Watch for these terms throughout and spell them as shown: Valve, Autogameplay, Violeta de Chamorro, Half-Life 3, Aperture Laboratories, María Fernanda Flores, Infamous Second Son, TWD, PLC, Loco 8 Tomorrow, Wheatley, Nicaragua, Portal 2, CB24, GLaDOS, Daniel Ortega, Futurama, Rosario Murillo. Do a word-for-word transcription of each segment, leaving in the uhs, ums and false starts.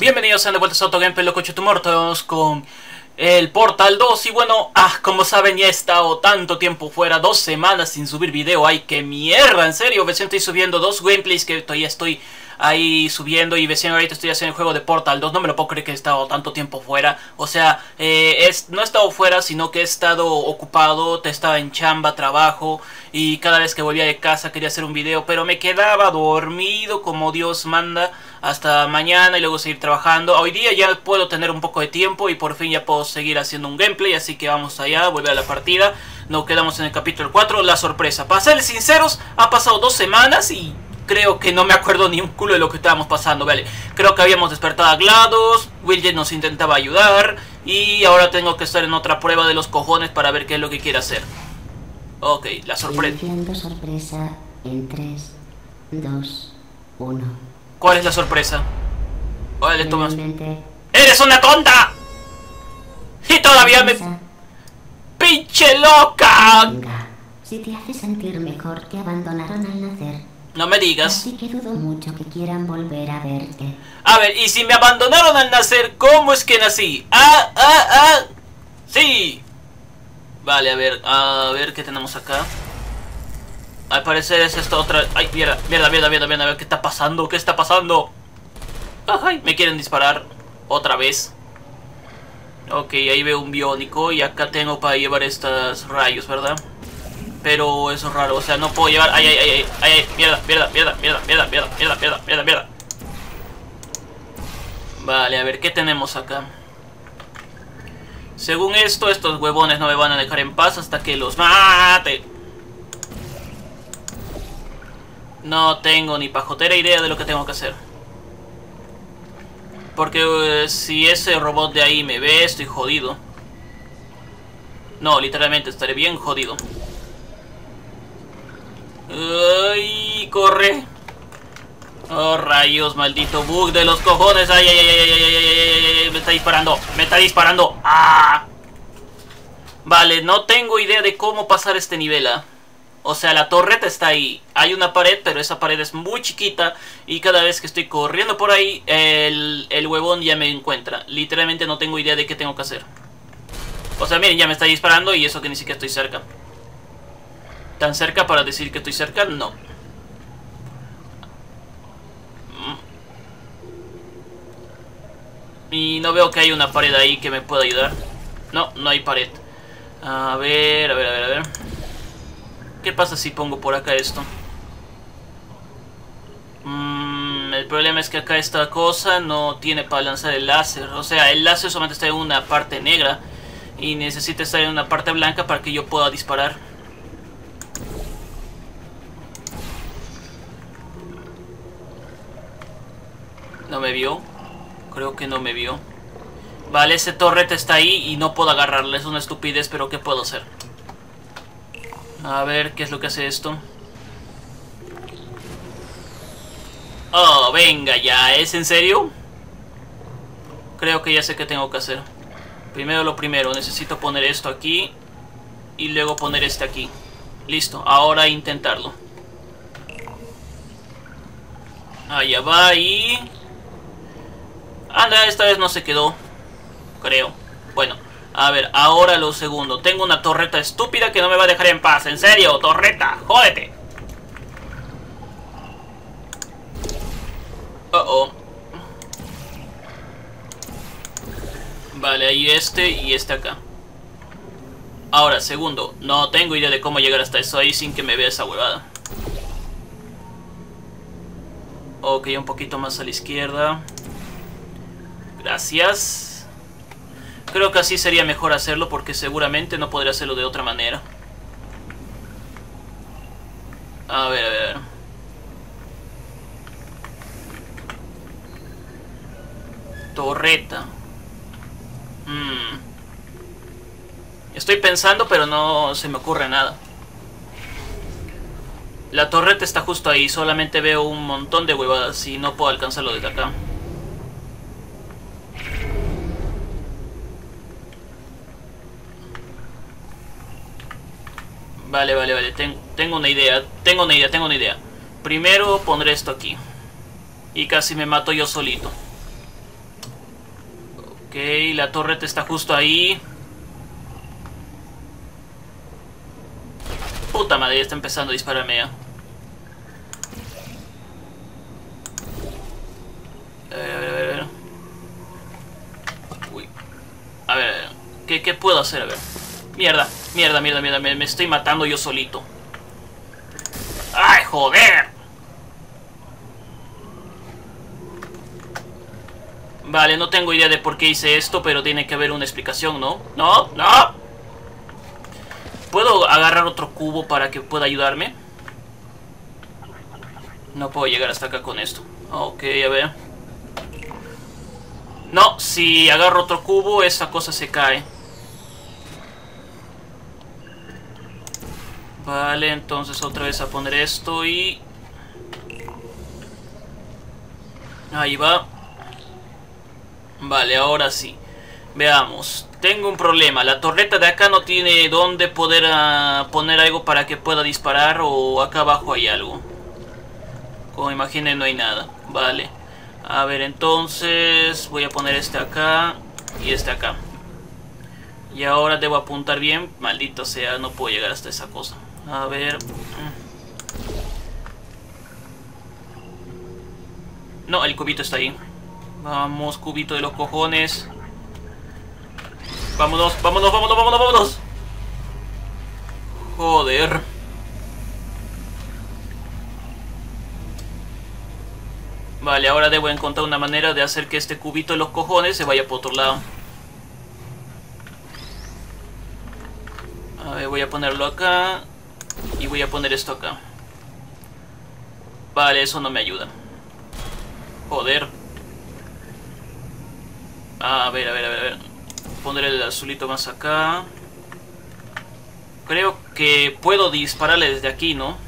Bienvenidos a De Vuelta a Autogameplay, los coches muertos con el Portal dos. Y bueno, ah, como saben, ya he estado tanto tiempo fuera, dos semanas sin subir video. Ay, qué mierda, en serio, recién estoy subiendo dos gameplays que todavía estoy ahí subiendo, y recién ahorita estoy haciendo el juego de Portal dos. No me lo puedo creer que he estado tanto tiempo fuera. O sea, eh, es, no he estado fuera, sino que he estado ocupado. Estaba en chamba, trabajo, y cada vez que volvía de casa quería hacer un video, pero me quedaba dormido como Dios manda hasta mañana y luego seguir trabajando. Hoy día ya puedo tener un poco de tiempo y por fin ya puedo seguir haciendo un gameplay. Así que vamos allá, volver a la partida. Nos quedamos en el capítulo cuatro, la sorpresa. Para serles sinceros, ha pasado dos semanas y creo que no me acuerdo ni un culo de lo que estábamos pasando, ¿vale? Creo que habíamos despertado a GLaDOS, Wheatley nos intentaba ayudar, y ahora tengo que estar en otra prueba de los cojones para ver qué es lo que quiere hacer. Ok, la sorpresa. sorpresa en tres, dos, uno. ¿Cuál es la sorpresa? Vale, Tomás. ¡Eres una tonta! ¡Y todavía me... ¡Pinche loca! Venga, si te hace sentir mejor, te abandonaron al nacer. No me digas. Así que dudo mucho que quieran volver a verte. A ver, y si me abandonaron al nacer, ¿cómo es que nací? Ah, ah, ah. Sí. Vale, a ver, a ver qué tenemos acá. Al parecer es esta otra. Ay, mierda, mierda, mierda, mierda, mierda. A ver, ¿qué está pasando? ¿Qué está pasando? Ay, me quieren disparar otra vez. Ok, ahí veo un biónico y acá tengo para llevar estos rayos, ¿verdad? Pero eso es raro, o sea, no puedo llevar... Ay, ay, ay, ay, ay, ay, mierda, mierda, mierda, mierda, mierda, mierda, mierda, mierda, mierda, mierda. Vale, a ver, ¿qué tenemos acá? Según esto, estos huevones no me van a dejar en paz hasta que los mate. No tengo ni pajotera idea de lo que tengo que hacer. Porque uh, si ese robot de ahí me ve, estoy jodido. No, literalmente estaré bien jodido. ¡Ay! ¡Corre! ¡Oh, rayos! ¡Maldito bug de los cojones! ¡Ay, ay, ay, ay, ay, ay, ay, ay! ¡Me está disparando! ¡Me está disparando! ¡Ah! Vale, no tengo idea de cómo pasar este nivel. ¿eh? O sea, la torreta está ahí. Hay una pared, pero esa pared es muy chiquita. Y cada vez que estoy corriendo por ahí, el, el huevón ya me encuentra. Literalmente no tengo idea de qué tengo que hacer. O sea, miren, ya me está disparando y eso que ni siquiera estoy cerca. ¿Tan cerca para decir que estoy cerca? No. Y no veo que hay una pared ahí que me pueda ayudar. No, no hay pared. A ver, a ver, a ver, a ver. ¿Qué pasa si pongo por acá esto? Mm, el problema es que acá esta cosa no tiene para lanzar el láser. O sea, el láser solamente está en una parte negra. Y necesita estar en una parte blanca para que yo pueda disparar. No me vio. Creo que no me vio. Vale, ese torrete está ahí y no puedo agarrarle. Es una estupidez, pero ¿qué puedo hacer? A ver, ¿qué es lo que hace esto? Oh, venga ya. ¿Es en serio? Creo que ya sé qué tengo que hacer. Primero lo primero. Necesito poner esto aquí. Y luego poner este aquí. Listo. Ahora intentarlo. Allá va y... Anda, esta vez no se quedó. Creo. Bueno, a ver, ahora lo segundo. Tengo una torreta estúpida que no me va a dejar en paz. En serio, torreta, jódete. Oh, oh. Vale, ahí este y este acá. Ahora, segundo. No tengo idea de cómo llegar hasta eso ahí sin que me vea esa huevada. Ok, un poquito más a la izquierda. Gracias. Creo que así sería mejor hacerlo porque seguramente no podría hacerlo de otra manera. A ver, a ver, a ver. Torreta. Hmm. Estoy pensando, pero no se me ocurre nada. La torreta está justo ahí. Solamente veo un montón de huevadas y no puedo alcanzarlo desde acá. Vale, vale, vale, Ten, tengo una idea, tengo una idea, tengo una idea. Primero pondré esto aquí. Y casi me mato yo solito. Ok, la torreta está justo ahí. Puta madre, ya está empezando a dispararme ya. A ver, a ver, a ver, a ver. Uy. A ver, a ver. ¿Qué, qué puedo hacer? A ver. Mierda, mierda, mierda, mierda. Me, me estoy matando yo solito. ¡Ay, joder! Vale, no tengo idea de por qué hice esto, pero tiene que haber una explicación, ¿no? ¡No! ¡No! ¿Puedo agarrar otro cubo para que pueda ayudarme? No puedo llegar hasta acá con esto. Ok, a ver. No, si agarro otro cubo, esta cosa se cae. Vale, entonces otra vez a poner esto y... ahí va. Vale, ahora sí. Veamos. Tengo un problema. La torreta de acá no tiene dónde poder uh, poner algo para que pueda disparar. O acá abajo hay algo. Como imaginen, no hay nada. Vale. A ver, entonces voy a poner este acá y este acá. Y ahora debo apuntar bien. Maldito sea, no puedo llegar hasta esa cosa. A ver. No, el cubito está ahí. Vamos, cubito de los cojones. Vámonos, vámonos, vámonos, vámonos, vámonos. Joder. Vale, ahora debo encontrar una manera de hacer que este cubito de los cojones se vaya por otro lado. A ver, voy a ponerlo acá. Y voy a poner esto acá. Vale, eso no me ayuda. Joder. A ver, a ver, a ver, a ver. Poner el azulito más acá. Creo que puedo dispararle desde aquí, ¿no?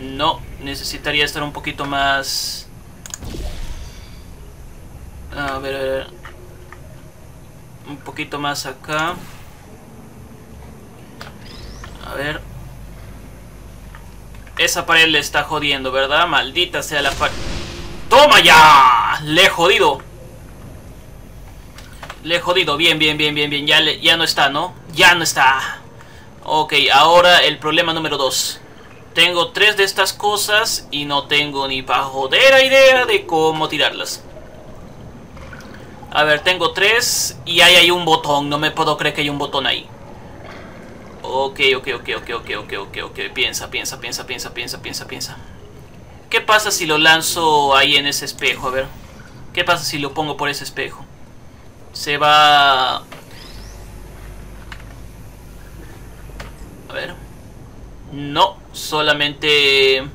No, necesitaría estar un poquito más... A ver, a ver. Un poquito más acá. A ver. Esa pared le está jodiendo, ¿verdad? Maldita sea la pared. ¡Toma ya! Le he jodido. Le he jodido, bien, bien, bien, bien, bien. Ya, le, ya no está, ¿no? Ya no está. Ok, ahora el problema número dos. Tengo tres de estas cosas y no tengo ni pa' jodera idea de cómo tirarlas. A ver, tengo tres y ahí hay un botón. No me puedo creer que hay un botón ahí. Ok, ok, ok, ok, ok, ok, ok, ok. Piensa, piensa, piensa, piensa, piensa, piensa, piensa. ¿Qué pasa si lo lanzo ahí en ese espejo? A ver. ¿Qué pasa si lo pongo por ese espejo? Se va... A ver. No, solamente...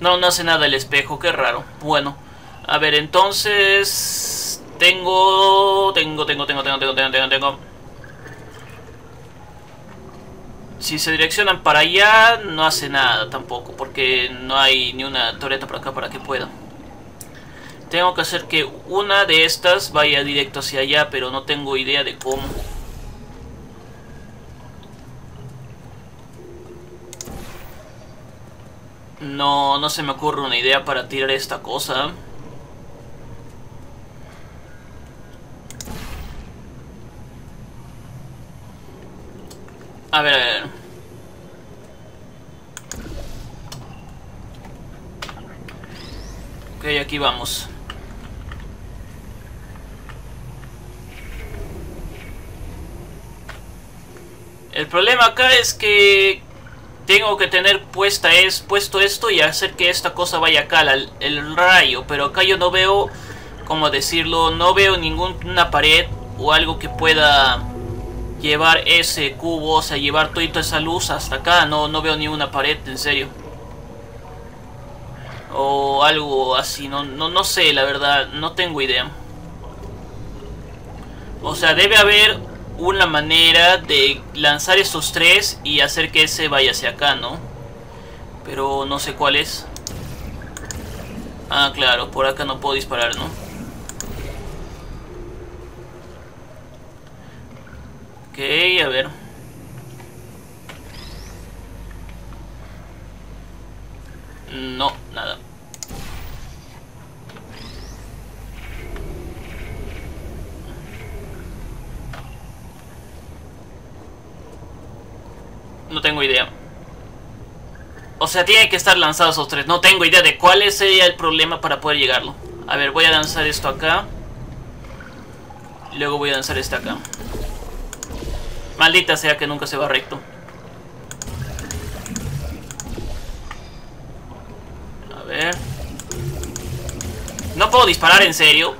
No, no hace nada el espejo, qué raro. Bueno, a ver, entonces... Tengo... Tengo, tengo, tengo, tengo, tengo, tengo, tengo, tengo. Si se direccionan para allá, no hace nada tampoco. Porque no hay ni una torreta por acá para que pueda. Tengo que hacer que una de estas vaya directo hacia allá, pero no tengo idea de cómo. No, no se me ocurre una idea para tirar esta cosa. A ver, a ver. Ok, aquí vamos. El problema acá es que tengo que tener puesta es, puesto esto y hacer que esta cosa vaya acá, la, el rayo. Pero acá yo no veo, ¿cómo decirlo? No veo ninguna pared o algo que pueda llevar ese cubo, o sea, llevar toda esa luz hasta acá. No, no veo ni una pared, en serio. O algo así, no, no, no sé, la verdad, no tengo idea. O sea, debe haber... una manera de lanzar estos tres y hacer que ese vaya hacia acá, ¿no? Pero no sé cuál es. Ah, claro, por acá no puedo disparar, ¿no? Ok, a ver. No, nada. No tengo idea. O sea, tienen que estar lanzados los tres. No tengo idea de cuál sería el problema para poder llegarlo. A ver, voy a lanzar esto acá. Luego voy a lanzar esta acá. Maldita sea que nunca se va recto. A ver. No puedo disparar, en serio.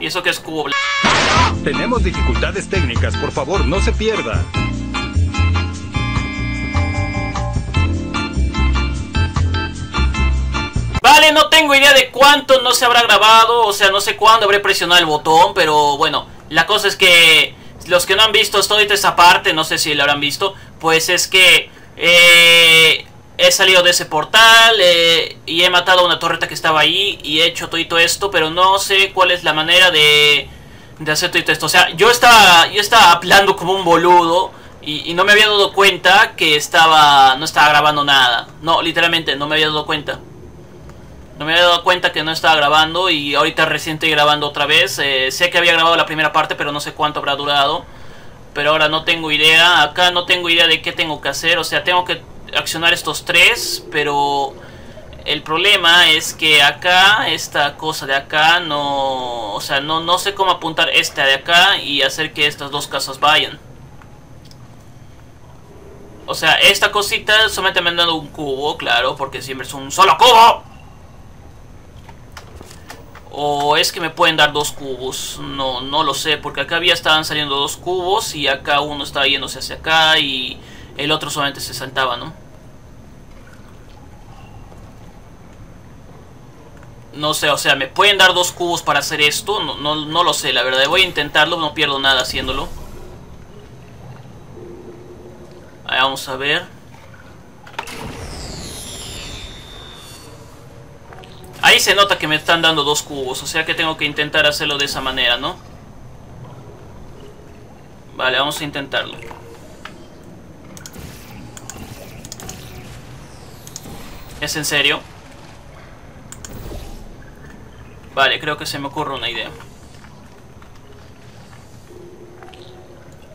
Y eso que es cubo blanco. Tenemos dificultades técnicas, por favor, no se pierda. Vale, no tengo idea de cuánto no se habrá grabado. O sea, no sé cuándo habré presionado el botón. Pero bueno, la cosa es que los que no han visto toda esta parte, no sé si lo habrán visto, pues es que eh, he salido de ese portal eh, y he matado a una torreta que estaba ahí y he hecho todo esto, pero no sé cuál es la manera de, de hacer todo esto. O sea, yo estaba yo estaba hablando como un boludo y, y no me había dado cuenta que estaba no estaba grabando nada. No, literalmente, no me había dado cuenta. No me había dado cuenta que no estaba grabando y ahorita recién estoy grabando otra vez. Eh, sé que había grabado la primera parte, pero no sé cuánto habrá durado. Pero ahora no tengo idea. Acá no tengo idea de qué tengo que hacer. O sea, tengo que accionar estos tres, pero el problema es que acá, esta cosa de acá, no... O sea, no, no sé cómo apuntar esta de acá y hacer que estas dos casas vayan. O sea, esta cosita solamente me han dado un cubo, claro, porque siempre es un solo cubo. O es que me pueden dar dos cubos. No, no lo sé. Porque acá había estaban saliendo dos cubos. Y acá uno estaba yéndose hacia acá. Y el otro solamente se saltaba, ¿no? No sé, o sea, ¿me pueden dar dos cubos para hacer esto? No, no, no lo sé, la verdad. Voy a intentarlo. No pierdo nada haciéndolo. Ahí vamos a ver. Ahí se nota que me están dando dos cubos, o sea que tengo que intentar hacerlo de esa manera, ¿no? Vale, vamos a intentarlo. ¿Es en serio? Vale, creo que se me ocurre una idea.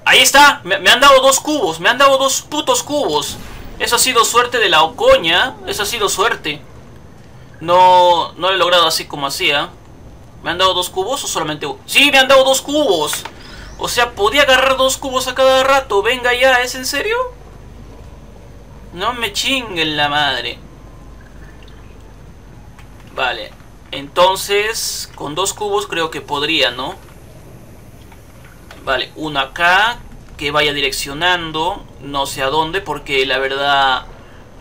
¡Ahí está! Me, me han dado dos cubos, me han dado dos putos cubos. Eso ha sido suerte de la ocoña, eso ha sido suerte. No, no lo he logrado así como hacía. ¿Me han dado dos cubos o solamente uno? ¡Sí, me han dado dos cubos! O sea, podía agarrar dos cubos a cada rato. Venga ya, ¿es en serio? No me chinguen la madre. Vale, entonces con dos cubos creo que podría, ¿no? Vale, uno acá que vaya direccionando, no sé a dónde, porque la verdad...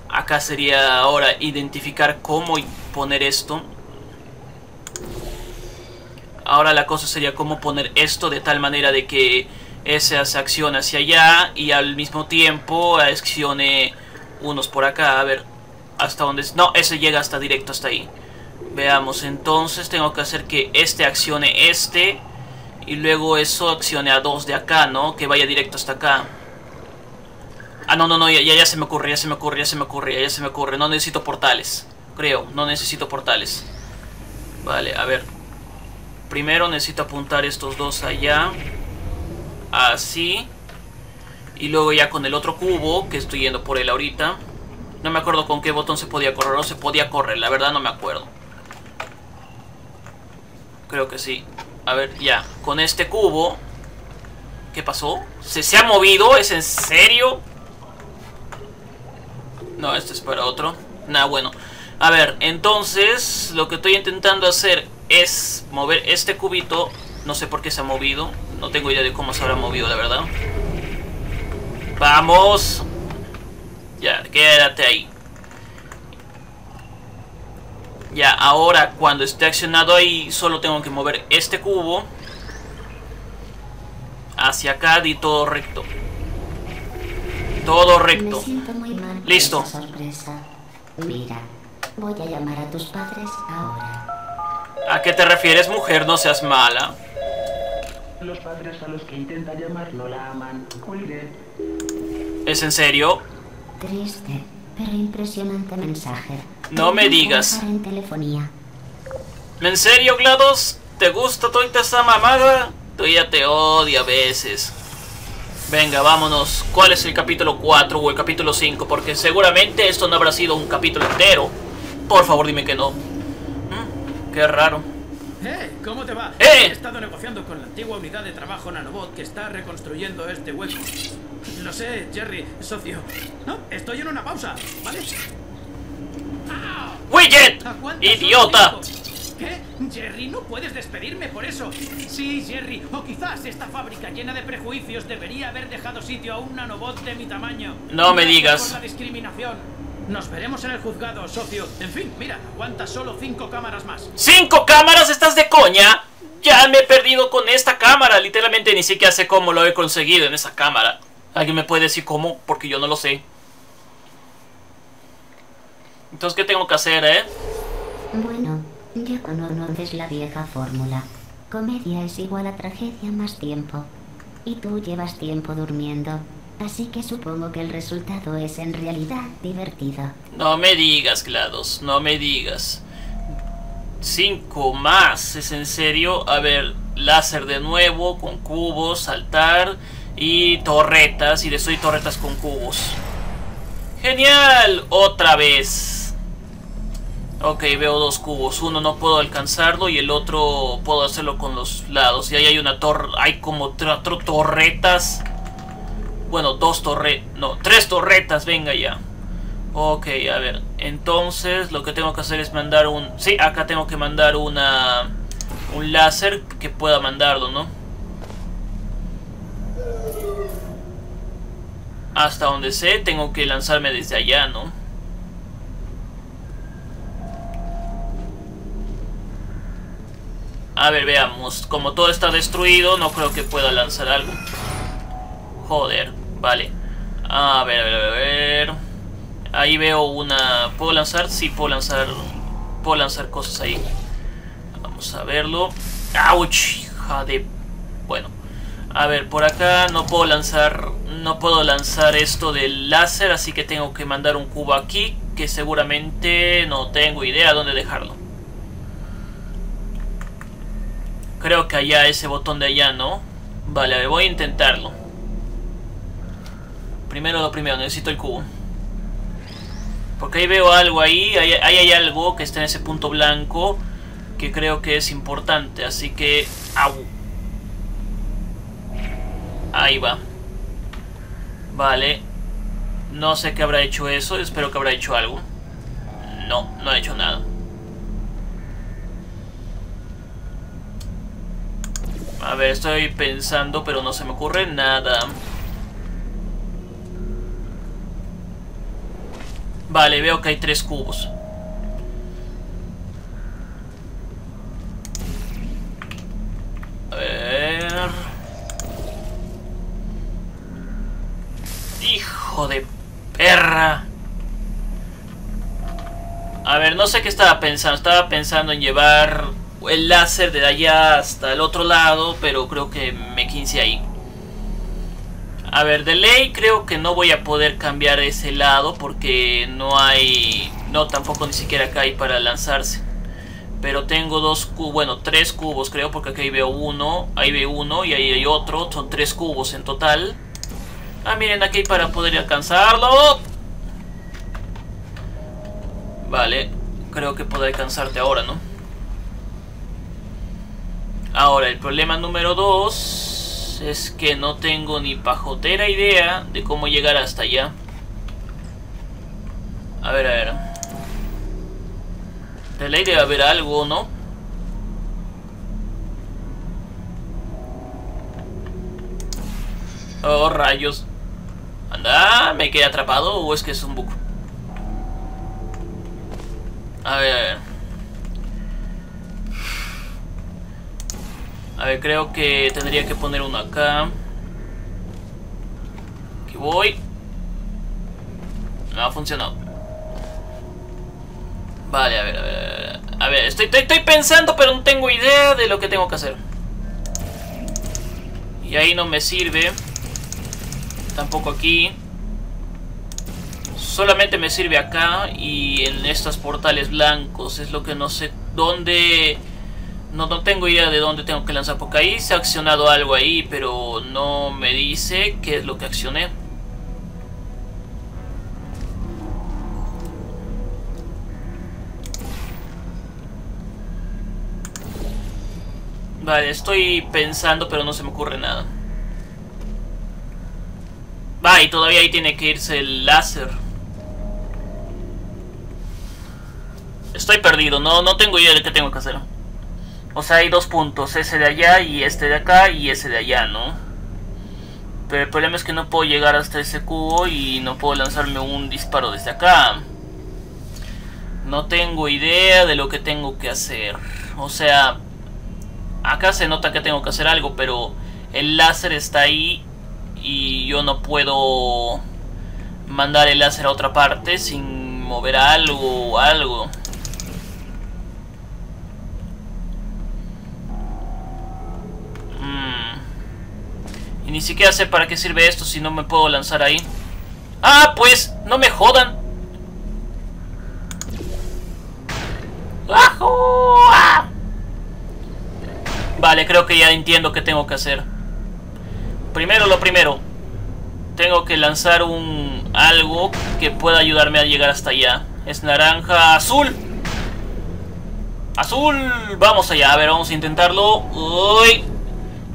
Acá sería ahora identificar cómo poner esto. Ahora la cosa sería cómo poner esto de tal manera de que esa se accione hacia allá. Y al mismo tiempo accione unos por acá. A ver, hasta dónde es. No, ese llega hasta directo hasta ahí. Veamos, entonces tengo que hacer que este accione este. Y luego eso accione a dos de acá, ¿no? Que vaya directo hasta acá. Ah, no, no, no, ya, ya se me ocurre, ya se me ocurre, ya se me ocurre, ya se me ocurre. No necesito portales, creo, no necesito portales. Vale, a ver. Primero necesito apuntar estos dos allá. Así. Y luego ya con el otro cubo, que estoy yendo por él ahorita. No me acuerdo con qué botón se podía correr o se podía correr, la verdad no me acuerdo. Creo que sí. A ver, ya, con este cubo. ¿Qué pasó? ¿Se, se ha movido? ¿Es en serio? No, este es para otro. Nah, bueno. A ver, entonces lo que estoy intentando hacer es mover este cubito. No sé por qué se ha movido. No tengo idea de cómo se habrá movido, la verdad. ¡Vamos! Ya, quédate ahí. Ya, ahora cuando esté accionado ahí, solo tengo que mover este cubo hacia acá y todo recto. Todo recto. Listo. Mira, voy a llamar a tus padres ahora. ¿A qué te refieres, mujer? No seas mala. Los padres a los que intenta llamar no la aman. Cuide. ¿Es en serio? Triste, pero impresionante mensaje. No me digas. En telefonía. ¿En serio, GLaDOS? ¿Te gusta toda esta mamada? Tú ya te odio a veces. Venga, vámonos. ¿Cuál es el capítulo cuatro o el capítulo cinco? Porque seguramente esto no habrá sido un capítulo entero. Por favor, dime que no. Mm, qué raro. ¡Eh! ¿Cómo te va? ¡Eh! He estado negociando con la antigua unidad de trabajo nanobot que está reconstruyendo este hueco. Lo sé, Jerry, socio. No, estoy en una pausa, ¿vale? ¡Widget! ¡Idiota! ¿Qué? Jerry, no puedes despedirme por eso. Sí, Jerry, o quizás esta fábrica llena de prejuicios debería haber dejado sitio a un nanobot de mi tamaño. No me digas. Por la discriminación. Nos veremos en el juzgado, socio. En fin, mira, aguanta solo cinco cámaras más. ¿Cinco cámaras? ¿Estás de coña? Ya me he perdido con esta cámara. Literalmente ni siquiera sé cómo lo he conseguido en esa cámara. ¿Alguien me puede decir cómo? Porque yo no lo sé. Entonces, ¿qué tengo que hacer, eh? Bueno, ya conoces la vieja fórmula. Comedia es igual a tragedia más tiempo. Y tú llevas tiempo durmiendo. Así que supongo que el resultado es en realidad divertido. No me digas, GLaDOS, no me digas. Cinco más, ¿es en serio? A ver, láser de nuevo, con cubos, saltar y torretas, y destruir torretas con cubos. ¡Genial! Otra vez. Ok, veo dos cubos. Uno no puedo alcanzarlo y el otro puedo hacerlo con los lados. Y ahí hay una torre, hay como cuatro torretas. Bueno, dos torretas, no, tres torretas, venga ya. Ok, a ver, entonces lo que tengo que hacer es mandar un... Sí, acá tengo que mandar una... un láser que pueda mandarlo, ¿no? Hasta donde sé, tengo que lanzarme desde allá, ¿no? A ver, veamos. Como todo está destruido, no creo que pueda lanzar algo. Joder, vale. A ver, a ver, a ver. Ahí veo una... ¿Puedo lanzar? Sí, puedo lanzar. Puedo lanzar cosas ahí. Vamos a verlo. ¡Auch! Hija de... Bueno. A ver, por acá no puedo lanzar... No puedo lanzar esto del láser, así que tengo que mandar un cubo aquí, que seguramente no tengo idea dónde dejarlo. Creo que allá, ese botón de allá, ¿no? Vale, a ver, voy a intentarlo. Primero lo primero, necesito el cubo. Porque ahí veo algo ahí, ahí, ahí hay algo que está en ese punto blanco que creo que es importante, así que... ¡Au! Ahí va. Vale. No sé qué habrá hecho eso, espero que habrá hecho algo. No, no ha hecho nada. A ver, estoy pensando, pero no se me ocurre nada. Vale, veo que hay tres cubos. A ver... ¡Hijo de perra! A ver, no sé qué estaba pensando. Estaba pensando en llevar el láser de allá hasta el otro lado, pero creo que me quince ahí. A ver, de ley creo que no voy a poder cambiar ese lado porque no hay... No, tampoco ni siquiera acá hay para lanzarse. Pero tengo dos cubos, bueno, tres cubos creo, porque aquí veo uno, ahí veo uno y ahí hay otro. Son tres cubos en total. Ah, miren, aquí hay para poder alcanzarlo. Vale, creo que puedo alcanzarte ahora, ¿no? Ahora, el problema número dos... Es que no tengo ni pajotera idea de cómo llegar hasta allá. A ver, a ver. De ley debe haber algo, ¿no? Oh, rayos. Anda, me quedé atrapado o es que es un bug. A ver, a ver. A ver, creo que tendría que poner uno acá. Aquí voy. No ha funcionado. Vale, a ver, a ver. A ver, estoy, estoy, estoy pensando, pero no tengo idea de lo que tengo que hacer. Y ahí no me sirve. Tampoco aquí. Solamente me sirve acá y en estos portales blancos. Es lo que no sé dónde... No, no tengo idea de dónde tengo que lanzar, porque ahí se ha accionado algo ahí, pero no me dice qué es lo que accioné. Vale, estoy pensando, pero no se me ocurre nada. Va, y todavía ahí tiene que irse el láser. Estoy perdido, no, no tengo idea de qué tengo que hacer. O sea, hay dos puntos, ese de allá y este de acá y ese de allá, ¿no? Pero el problema es que no puedo llegar hasta ese cubo y no puedo lanzarme un disparo desde acá. No tengo idea de lo que tengo que hacer. O sea, acá se nota que tengo que hacer algo, pero el láser está ahí y yo no puedo mandar el láser a otra parte sin mover algo o algo. Y ni siquiera sé para qué sirve esto si no me puedo lanzar ahí. ¡Ah, pues! ¡No me jodan! ¡Ah! Vale, creo que ya entiendo qué tengo que hacer. Primero lo primero. Tengo que lanzar un... algo que pueda ayudarme a llegar hasta allá. Es naranja... ¡azul! ¡Azul! Vamos allá, a ver, vamos a intentarlo. ¡Uy!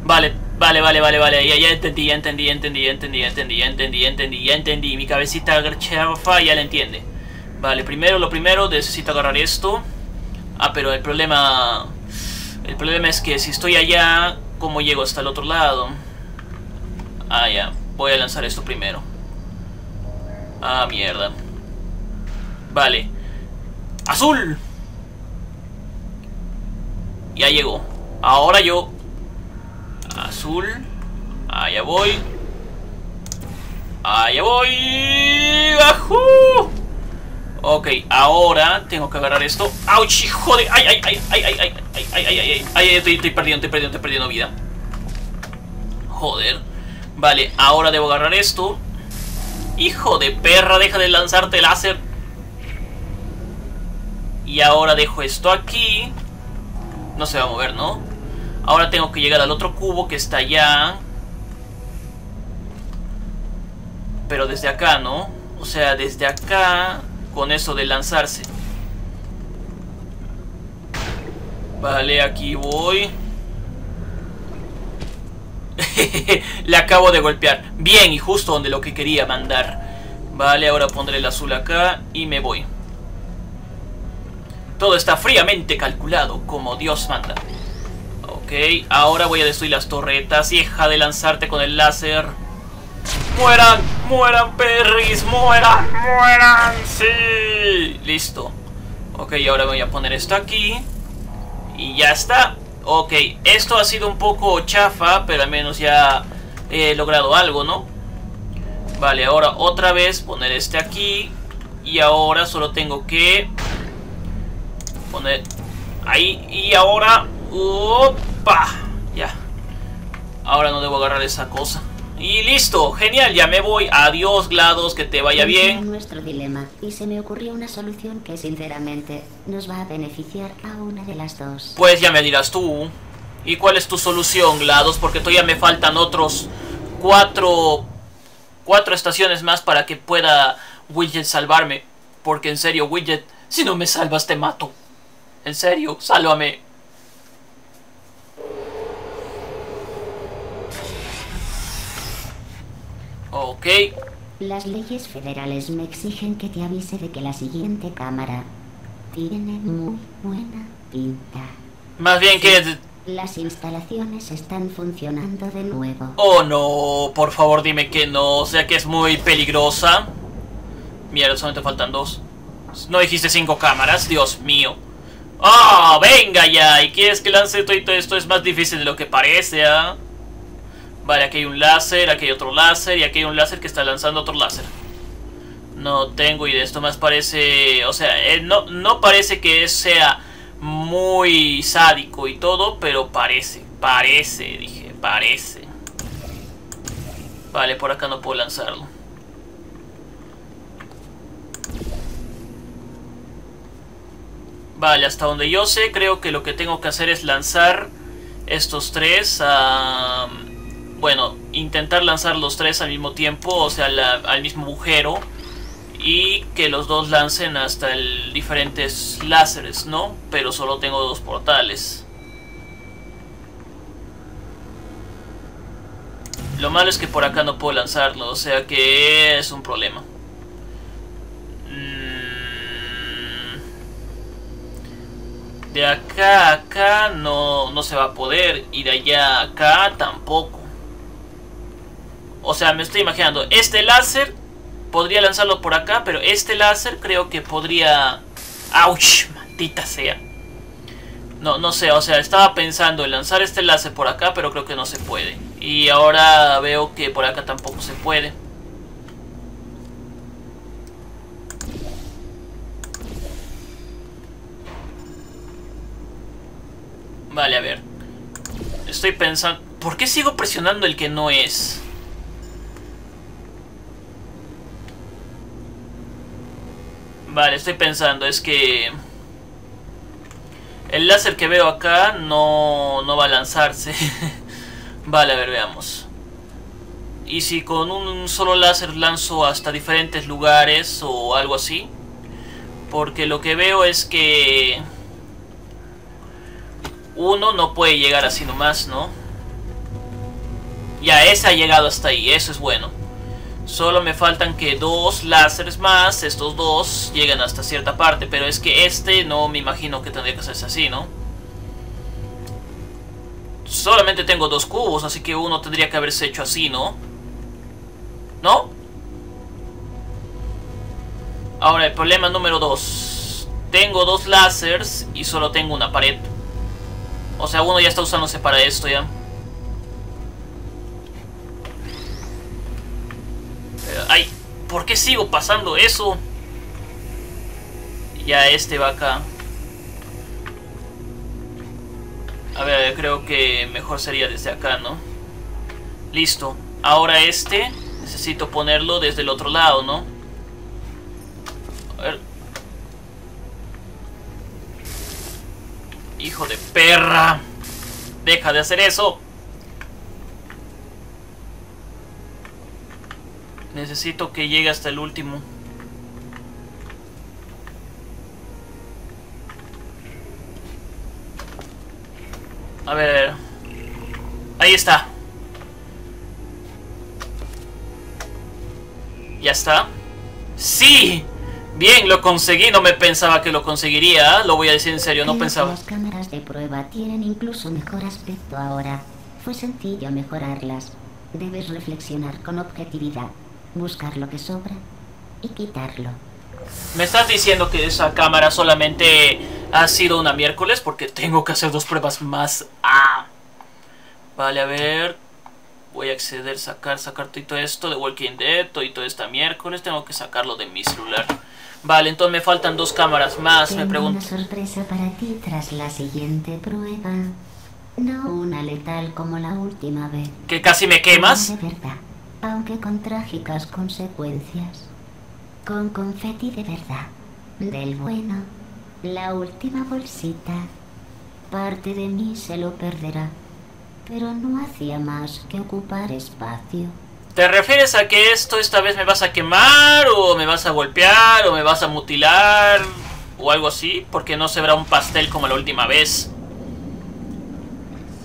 Vale, vale, vale, vale, vale, ya, ya entendí, ya entendí, ya entendí, ya entendí, ya entendí, ya entendí, ya entendí, ya entendí, mi cabecita chafa ya la entiende. Vale, primero lo primero, necesito agarrar esto. Ah, pero el problema, el problema es que si estoy allá, ¿cómo llego hasta el otro lado? Ah, ya, voy a lanzar esto primero. Ah, mierda. Vale. ¡Azul! Ya llegó. Ahora yo... azul. Allá voy. Allá voy. ¡Ajú! Ok, ahora tengo que agarrar esto. ¡Auch! ¡Joder! ¡Ay, ay, ay, ay, ay, ay, ay, ay, ay, ay, ay! Estoy, estoy perdiendo, estoy perdiendo, estoy perdiendo vida. Joder. Vale, ahora debo agarrar esto. ¡Hijo de perra! Deja de lanzarte láser. Y ahora dejo esto aquí. No se va a mover, ¿no? Ahora tengo que llegar al otro cubo que está allá. Pero desde acá, ¿no? O sea, desde acá. Con eso de lanzarse. Vale, aquí voy. Le acabo de golpear. Bien, y justo donde lo que quería mandar. Vale, ahora pondré el azul acá y me voy. Todo está fríamente calculado, como Dios manda. Ok, ahora voy a destruir las torretas. Deja de lanzarte con el láser. ¡Mueran! ¡Mueran, perris! ¡Mueran! ¡Mueran! ¡Sí! Listo. Ok, ahora voy a poner esto aquí. Y ya está. Ok, esto ha sido un poco chafa, pero al menos ya he logrado algo, ¿no? Vale, ahora otra vez poner este aquí. Y ahora solo tengo que poner ahí. Y ahora... ¡opa! Ya. Ahora no debo agarrar esa cosa. Y listo, genial, ya me voy. Adiós, GLaDOS, que te vaya bien. Nuestro dilema, y se me ocurrió una solución que sinceramente nos va a beneficiar a una de las dos. Pues ya me dirás tú. ¿Y cuál es tu solución, GLaDOS? Porque todavía me faltan otros cuatro, cuatro estaciones más para que pueda Widget salvarme. Porque en serio, Widget, si no me salvas te mato. En serio, sálvame. Ok. Las leyes federales me exigen que te avise de que la siguiente cámara tiene muy buena pinta. Más bien que... las instalaciones están funcionando de nuevo. Oh no, por favor dime que no, o sea que es muy peligrosa. Mira, solamente faltan dos. No dijiste cinco cámaras, Dios mío. Oh, venga ya, ¿y quieres que lance todo y todo esto? Es más difícil de lo que parece, ¿ah? ¿eh? Vale, aquí hay un láser, aquí hay otro láser y aquí hay un láser que está lanzando otro láser. No tengo idea, esto más parece... o sea, eh, no, no parece que sea muy sádico y todo, pero parece, parece, dije, parece. Vale, por acá no puedo lanzarlo. Vale, hasta donde yo sé, creo que lo que tengo que hacer es lanzar estos tres a... Bueno, intentar lanzar los tres al mismo tiempo, o sea, la, al mismo agujero. Y que los dos lancen hasta el diferentes láseres, ¿no? Pero solo tengo dos portales. Lo malo es que por acá no puedo lanzarlo, o sea que es un problema. De acá a acá no, no se va a poder, y de allá a acá tampoco. O sea, me estoy imaginando, este láser podría lanzarlo por acá, pero este láser creo que podría... ¡Auch! Maldita sea. No, no sé, o sea, estaba pensando en lanzar este láser por acá, pero creo que no se puede. Y ahora veo que por acá tampoco se puede. Vale, a ver. Estoy pensando... ¿Por qué sigo presionando el que no es? Vale, estoy pensando, es que... el láser que veo acá no, no va a lanzarse. Vale, a ver, veamos. Y si con un solo láser lanzo hasta diferentes lugares o algo así. Porque lo que veo es que... uno no puede llegar así nomás, ¿no? Ya, ese ha llegado hasta ahí, eso es bueno. Solo me faltan que dos láseres más, estos dos, llegan hasta cierta parte. Pero es que este no me imagino que tendría que hacerse así, ¿no? Solamente tengo dos cubos, así que uno tendría que haberse hecho así, ¿no? ¿No? Ahora, el problema número dos. Tengo dos láseres y solo tengo una pared. O sea, uno ya está usándose para esto ya. Ay, ¿por qué sigo pasando eso? Ya este va acá. A ver, creo que mejor sería desde acá, ¿no? Listo. Ahora este, necesito ponerlo desde el otro lado, ¿no? A ver. Hijo de perra. Deja de hacer eso. Necesito que llegue hasta el último. A ver, a ver. Ahí está. Ya está. ¡Sí! Bien, lo conseguí. No me pensaba que lo conseguiría. ¿Eh? Lo voy a decir en serio, no pensaba. Las cámaras de prueba tienen incluso mejor aspecto ahora. Fue sencillo mejorarlas. Debes reflexionar con objetividad. Buscar lo que sobra y quitarlo. ¿Me estás diciendo que esa cámara solamente ha sido una miércoles? Porque tengo que hacer dos pruebas más. ¡Ah! Vale, a ver. Voy a acceder, sacar, sacar todo esto de Walking Dead, todo y todo esta miércoles. Tengo que sacarlo de mi celular. Vale, entonces me faltan dos cámaras más, me pregunto. Tengo una sorpresa para ti tras la siguiente prueba. No una letal como la última vez. ¿Que casi me quemas? De verdad. Aunque con trágicas consecuencias. Con confeti de verdad. Del bueno. La última bolsita. Parte de mí se lo perderá. Pero no hacía más que ocupar espacio. ¿Te refieres a que esto esta vez me vas a quemar? ¿O me vas a golpear? ¿O me vas a mutilar? ¿O algo así? Porque no se verá un pastel como la última vez.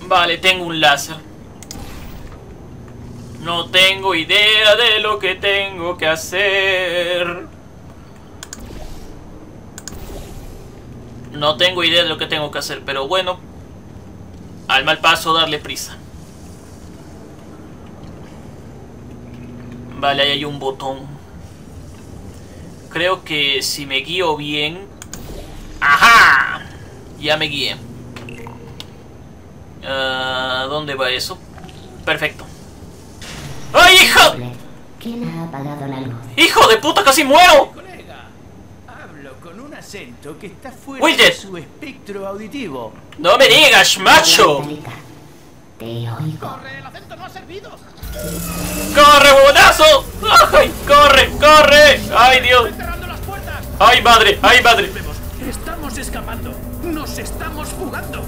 Vale, tengo un láser. No tengo idea de lo que tengo que hacer. No tengo idea de lo que tengo que hacer, pero bueno. Al mal paso, darle prisa. Vale, ahí hay un botón. Creo que si me guío bien... ¡Ajá! Ya me guié. Uh, ¿Dónde va eso? Perfecto. ¡Ay, hijo! ¿Quién ha apagado la luz? ¡Hijo de puta, casi muero! Colega, hablo con un acento que está fuera de su espectro auditivo. ¡No me digas, macho! Te oigo. ¡Corre, el acento no ha servido! ¡Corre, huevonazo! ¡Ay, corre, corre! ¡Ay, Dios! ¡Ay, madre, ay, madre! Estamos escapando. Nos estamos fugando.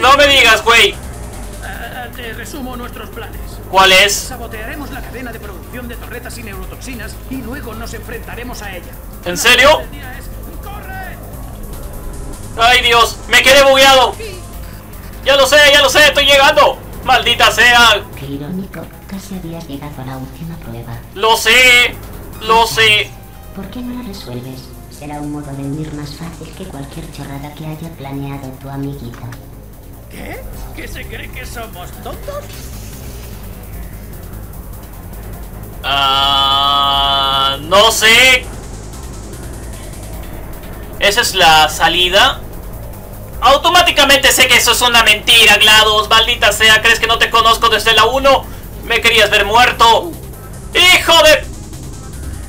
No me digas, güey. Uh, te resumo nuestros planes. ¿Cuál es? Sabotearemos la cadena de producción de torretas y neurotoxinas y luego nos enfrentaremos a ella. ¿En serio? ¡Corre! Ay, Dios, me quedé bugueado. Ya lo sé, ya lo sé, estoy llegando. Maldita sea. Qué irónico, casi habías llegado a la última prueba. Lo sé, lo sé. ¿Por qué no lo resuelves? Será un modo de huir más fácil que cualquier chorrada que haya planeado tu amiguita. ¿Qué? ¿Que se cree que somos tontos? Ah, uh, no sé. Esa es la salida. Automáticamente sé que eso es una mentira, GLaDOS. Maldita sea, ¿crees que no te conozco desde la uno? Me querías ver muerto. ¡Hijo de...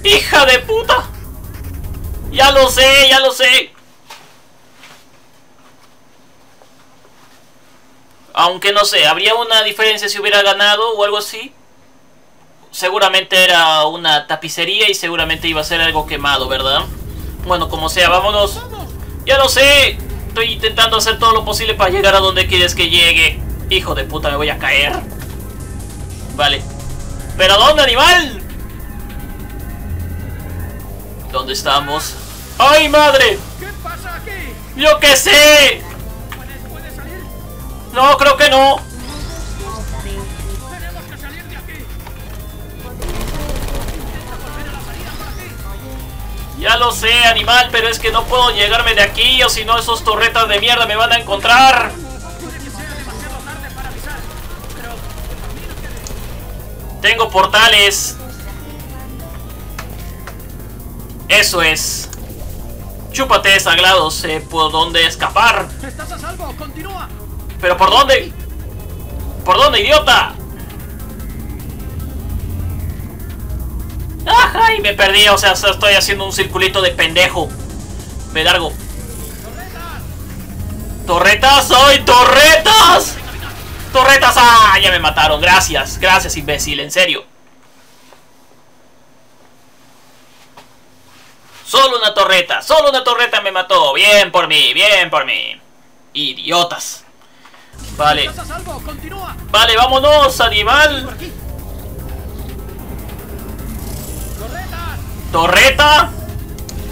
hija de puta! Ya lo sé, ya lo sé. Aunque no sé, ¿habría una diferencia si hubiera ganado o algo así? Seguramente era una tapicería y seguramente iba a ser algo quemado, ¿verdad? Bueno, como sea, vámonos. ¡Ya lo sé! Estoy intentando hacer todo lo posible para llegar a donde quieres que llegue. Hijo de puta, me voy a caer. Vale. ¿Pero a dónde, animal? ¿Dónde estamos? ¡Ay, madre! ¿Qué pasa aquí? ¡Yo qué sé! ¿Puedes salir? No, creo que no. Tenemos que salir de aquí. Ya lo sé, animal, pero es que no puedo llegarme de aquí, o si no, esos torretas de mierda me van a encontrar. Puede que sea demasiado tarde para avisar, pero no queda... Tengo portales. Eso es. Chúpate, sagrados. Sé por dónde escapar. Estás a salvo, continúa. Pero ¿por dónde? ¿Por dónde, idiota? ¡Ay! Me perdí, o sea, estoy haciendo un circulito de pendejo. Me largo. ¡Torretas! ¡Soy torretas! ¡Torretas! ¡Ah! Ya me mataron. Gracias. Gracias, imbécil. En serio. Solo una torreta, solo una torreta me mató. Bien por mí, bien por mí. Idiotas. Vale. Vale, vámonos, animal. Torreta.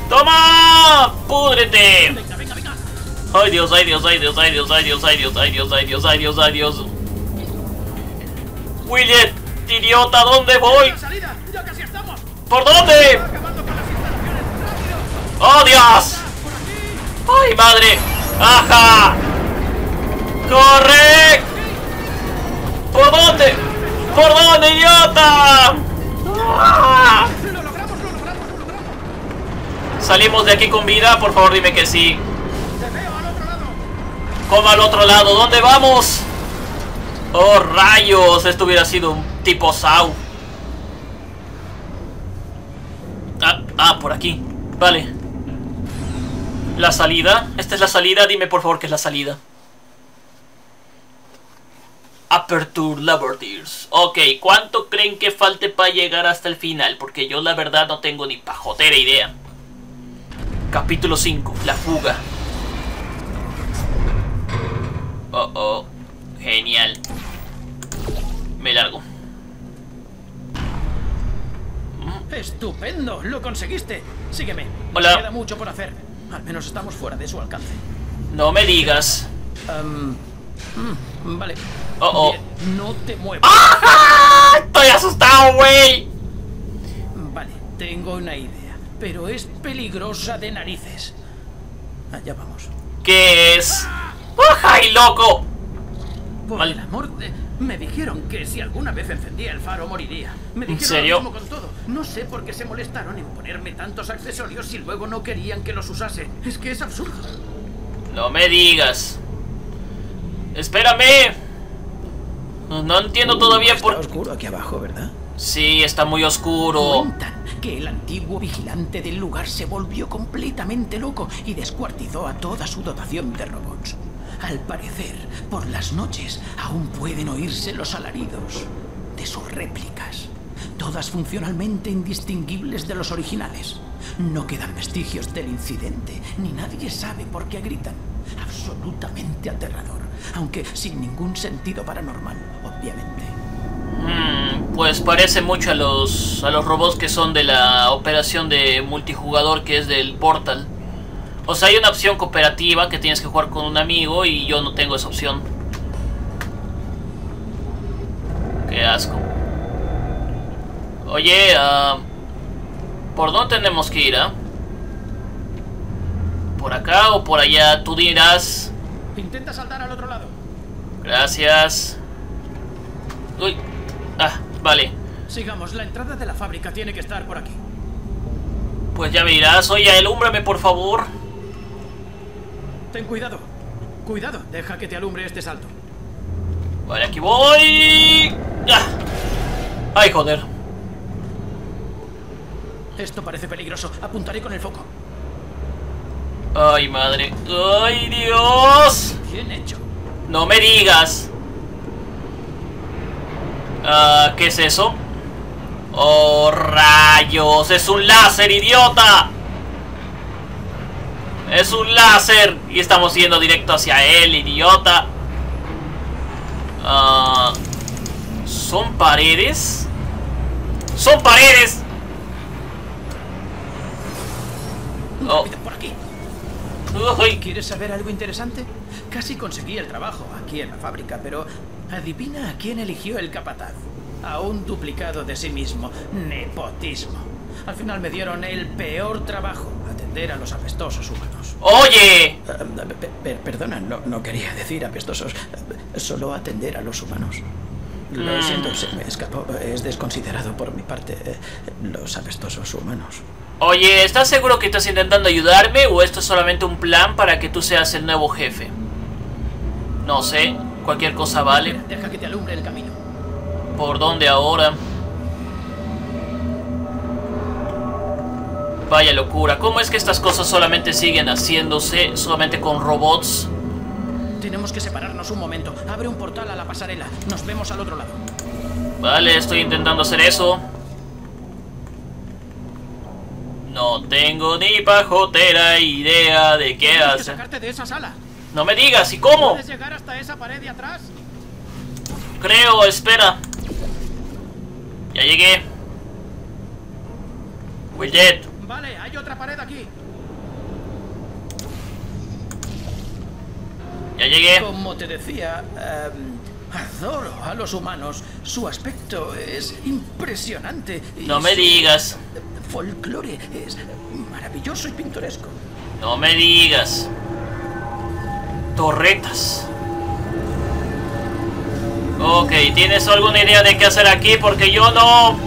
Toma. Púdrete. Ay, Dios, ay, Dios, ay, Dios, ay, Dios, ay, Dios, ay, Dios, ay, Dios, ay, Dios, ay, Dios, ay, Dios. Willet, idiota, ¿dónde voy? ¿Por dónde? ¡Oh, Dios! ¡Ay, madre! ¡Ajá! ¡Corre! ¿Por dónde? ¿Por dónde, idiota? ¡Ah! ¿Salimos de aquí con vida? Por favor, dime que sí. ¿Cómo al otro lado? ¿Dónde vamos? ¡Oh, rayos! Esto hubiera sido un tipo S A W. Ah, ah, por aquí. Vale. La salida. Esta es la salida. Dime por favor que es la salida. Aperture Laboratories. Ok, ¿cuánto creen que falte para llegar hasta el final? Porque yo la verdad no tengo ni pajotera idea. Capítulo cinco. La fuga. Oh, oh. Genial. Me largo. Estupendo, lo conseguiste. Sígueme. Hola. Me queda mucho por hacer. Al menos estamos fuera de su alcance. No me digas. Um, mm, vale. Oh, oh. Bien, no te muevas. ¡Ah! Estoy asustado, güey. Vale, tengo una idea, pero es peligrosa de narices. Allá vamos. ¿Qué es? ¡Ay, loco! Por vale. El amor de... Me dijeron que si alguna vez encendía el faro moriría. Me dijeron, ¿en serio? Lo mismo con todo. No sé por qué se molestaron en ponerme tantos accesorios si luego no querían que los usase. Es que es absurdo. No me digas. Espérame. No entiendo uh, todavía por... Está oscuro aquí abajo, ¿verdad? Sí, está muy oscuro. Cuentan que el antiguo vigilante del lugar se volvió completamente loco y descuartizó a toda su dotación de robots. Al parecer, por las noches aún pueden oírse los alaridos de sus réplicas, todas funcionalmente indistinguibles de los originales. No quedan vestigios del incidente, ni nadie sabe por qué gritan. Absolutamente aterrador, aunque sin ningún sentido paranormal, obviamente. Mm, pues parece mucho a los, a los robots que son de la operación de multijugador que es del Portal. O sea, hay una opción cooperativa que tienes que jugar con un amigo y yo no tengo esa opción. Qué asco. Oye, uh, ¿por dónde tenemos que ir? ¿Eh? ¿Por acá o por allá? Tú dirás. Intenta saltar al otro lado. Gracias. Uy. Ah, vale. Sigamos, la entrada de la fábrica tiene que estar por aquí. Pues ya verás. Oye, alúmbrame, por favor. Ten cuidado. Cuidado, deja que te alumbre este salto. Vale, aquí voy. ¡Ah! Ay, joder. Esto parece peligroso. Apuntaré con el foco. Ay, madre. Ay, Dios. Bien hecho. No me digas. Uh, ¿Qué es eso? ¡Oh, rayos! ¡Es un láser, idiota! ¡Es un láser! Y estamos yendo directo hacia él, idiota. Uh, ¿Son paredes? ¡Son paredes! Oh. Por aquí. Uy. ¿Quieres saber algo interesante? Casi conseguí el trabajo aquí en la fábrica, pero adivina a quién eligió el capataz. A un duplicado de sí mismo. Nepotismo. Al final me dieron el peor trabajo: atender a los apestosos humanos. ¡Oye! Uh, perdona, no, no quería decir apestosos. Solo atender a los humanos. Lo mm. siento, se me escapó. Es desconsiderado por mi parte. Los apestosos humanos. Oye, ¿estás seguro que estás intentando ayudarme? ¿O esto es solamente un plan para que tú seas el nuevo jefe? No sé, cualquier cosa vale. Deja que te alumbre el camino. ¿Por dónde ahora? Vaya locura. ¿Cómo es que estas cosas solamente siguen haciéndose solamente con robots? Tenemos que separarnos un momento. Abre un portal a la pasarela. Nos vemos al otro lado. Vale, estoy intentando hacer eso. No tengo ni pajotera idea de qué hacer. Tienes que sacarte de esa sala. No me digas, ¿y cómo? ¿Puedes llegar hasta esa pared de atrás? Creo, espera. Ya llegué. Widget. Vale, hay otra pared aquí. Ya llegué. Como te decía, um, adoro a los humanos. Su aspecto es impresionante. No me digas. Folclore es maravilloso y pintoresco. No me digas. Torretas. Ok, ¿tienes alguna idea de qué hacer aquí? Porque yo no...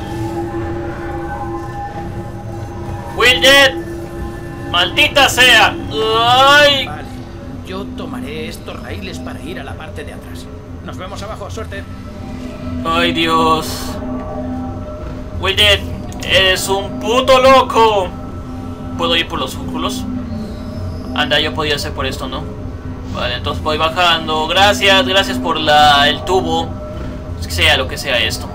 ¡Wilded! ¡Maldita sea! ¡Ay! Vale, yo tomaré estos raíles para ir a la parte de atrás. Nos vemos abajo, suerte. ¡Ay, Dios! ¡Wilded! ¡Eres un puto loco! ¿Puedo ir por los cúculos? Anda, yo podía hacer por esto, ¿no? Vale, entonces voy bajando. Gracias, gracias por la, el tubo. Es que sea lo que sea esto.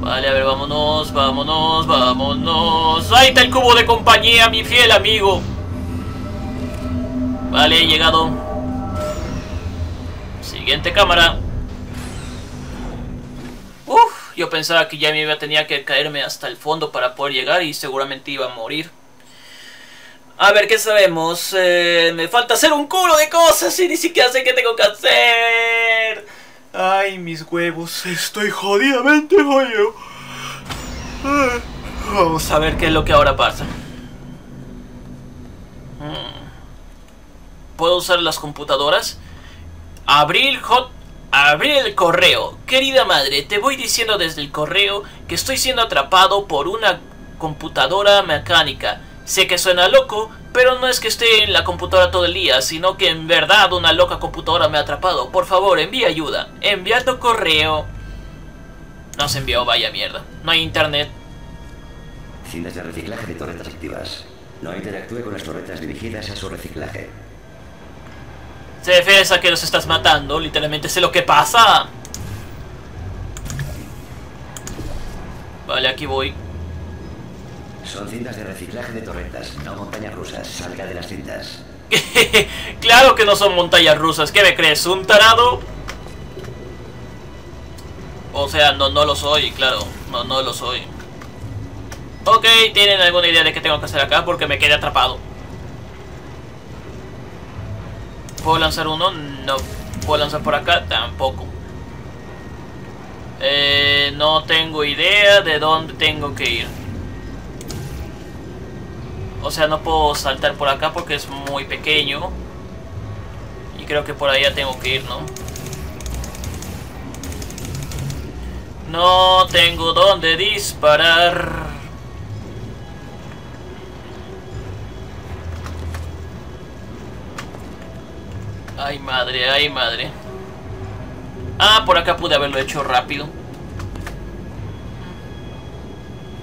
Vale, a ver, vámonos, vámonos, vámonos. Ahí está el cubo de compañía, mi fiel amigo. Vale, he llegado. Siguiente cámara. Uf, yo pensaba que ya me iba, tenía que caerme hasta el fondo para poder llegar y seguramente iba a morir. A ver, ¿qué sabemos? Eh, me falta hacer un culo de cosas y ni siquiera sé qué tengo que hacer. Ay, mis huevos. Estoy jodidamente jodido. Vamos a ver qué es lo que ahora pasa. ¿Puedo usar las computadoras? Abrir hot... Abrir el correo. Querida madre, te voy diciendo desde el correo que estoy siendo atrapado por una computadora mecánica. Sé que suena loco, pero no es que esté en la computadora todo el día, sino que en verdad una loca computadora me ha atrapado. Por favor, envía ayuda. Enviando correo. No se envió, vaya mierda. No hay internet. Cintas de reciclaje de torretas activas. No interactúe con las torretas dirigidas a su reciclaje. Se refiere a que los estás matando. Literalmente sé lo que pasa. Vale, aquí voy. Son cintas de reciclaje de torretas, no montañas rusas. Salga de las cintas. Claro que no son montañas rusas. ¿Qué me crees? ¿Un tarado? O sea, no, no lo soy, claro. No, no lo soy. Ok, ¿tienen alguna idea de qué tengo que hacer acá? Porque me quedé atrapado. ¿Puedo lanzar uno? No. ¿Puedo lanzar por acá? Tampoco. Eh, no tengo idea de dónde tengo que ir. O sea, no puedo saltar por acá porque es muy pequeño. Y creo que por allá tengo que ir, ¿no? No tengo dónde disparar. Ay madre, ay madre. Ah, por acá pude haberlo hecho rápido.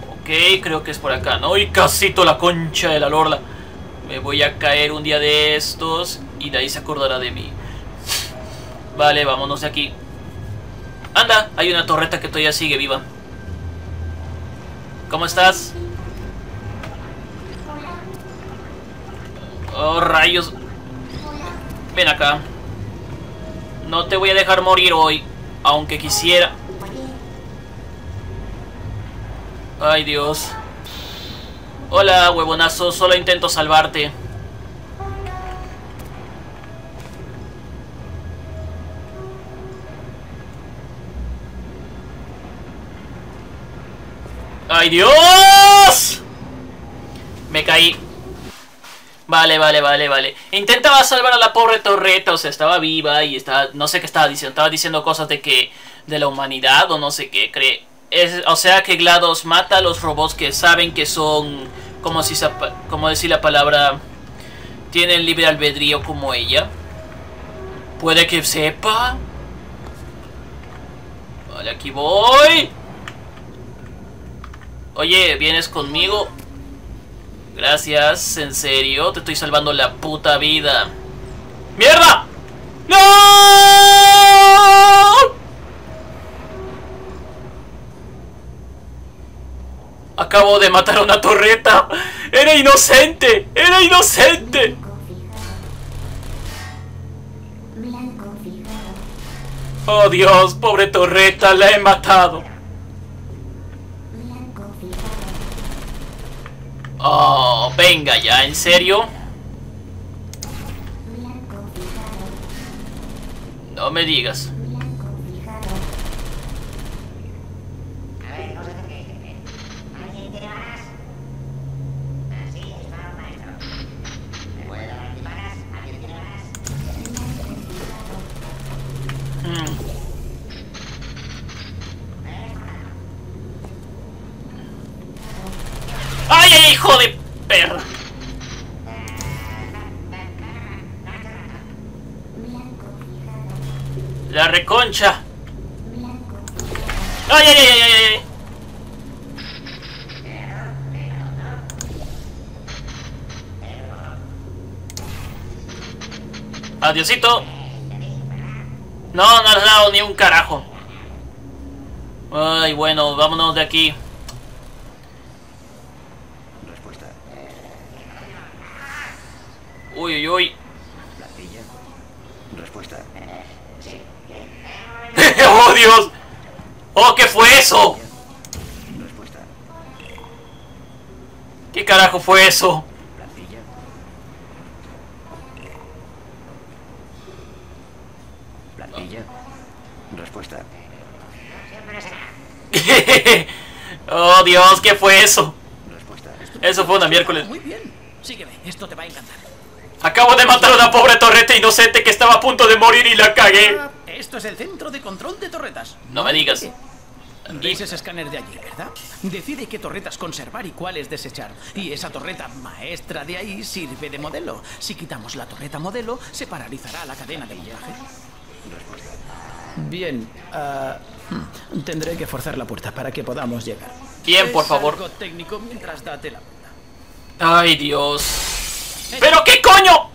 Ok, creo que es por acá, ¿no? Y casito la concha de la lorda. Me voy a caer un día de estos y de ahí se acordará de mí. Vale, vámonos de aquí. Anda, hay una torreta que todavía sigue viva. ¿Cómo estás? Oh, rayos. Ven acá. No te voy a dejar morir hoy, aunque quisiera. Ay, Dios. Hola, huevonazo. Solo intento salvarte. ¡Ay, Dios! Me caí. Vale, vale, vale, vale. Intentaba salvar a la pobre torreta, o sea, estaba viva y estaba... No sé qué estaba diciendo, estaba diciendo cosas de que... De la humanidad o no sé qué, cree. Es, o sea, que GLaDOS mata a los robots que saben que son... Como si se, como decir la palabra... Tienen libre albedrío como ella. Puede que sepa. Vale, aquí voy. Oye, ¿vienes conmigo? Gracias, en serio, te estoy salvando la puta vida. ¡Mierda! ¡No! Acabo de matar a una torreta. ¡Era inocente! ¡Era inocente! Oh Dios, pobre torreta, la he matado. Oh, venga ya, ¿en serio? No me digas. ¡Hijo de perra! La reconcha. ¡Ay, ay, ay, ay, ay! Adiosito. No, no has dado ni un carajo. Ay, bueno, vámonos de aquí. Uy, uy, uy. Plantilla. Respuesta. Sí. ¡Oh, Dios! ¡Oh, qué fue eso! Respuesta. ¿Qué carajo fue eso? Plantilla. Plantilla. Respuesta. ¡Oh, Dios! ¿Qué fue eso? Respuesta. Eso fue una miércoles. Muy bien. Sígueme. Esto te va a encantar. Acabo de matar a una pobre torreta inocente que estaba a punto de morir y la cagué. Esto es el centro de control de torretas. No me digas. ¿Ves ese escáner de allí, verdad? Decide qué torretas conservar y cuáles desechar. Y esa torreta maestra de ahí sirve de modelo. Si quitamos la torreta modelo, se paralizará la cadena de montaje. Bien, uh, tendré que forzar la puerta para que podamos llegar. ¿Quién, por favor? Es algo técnico mientras date la puerta. Ay, Dios. ¡Pero qué coño!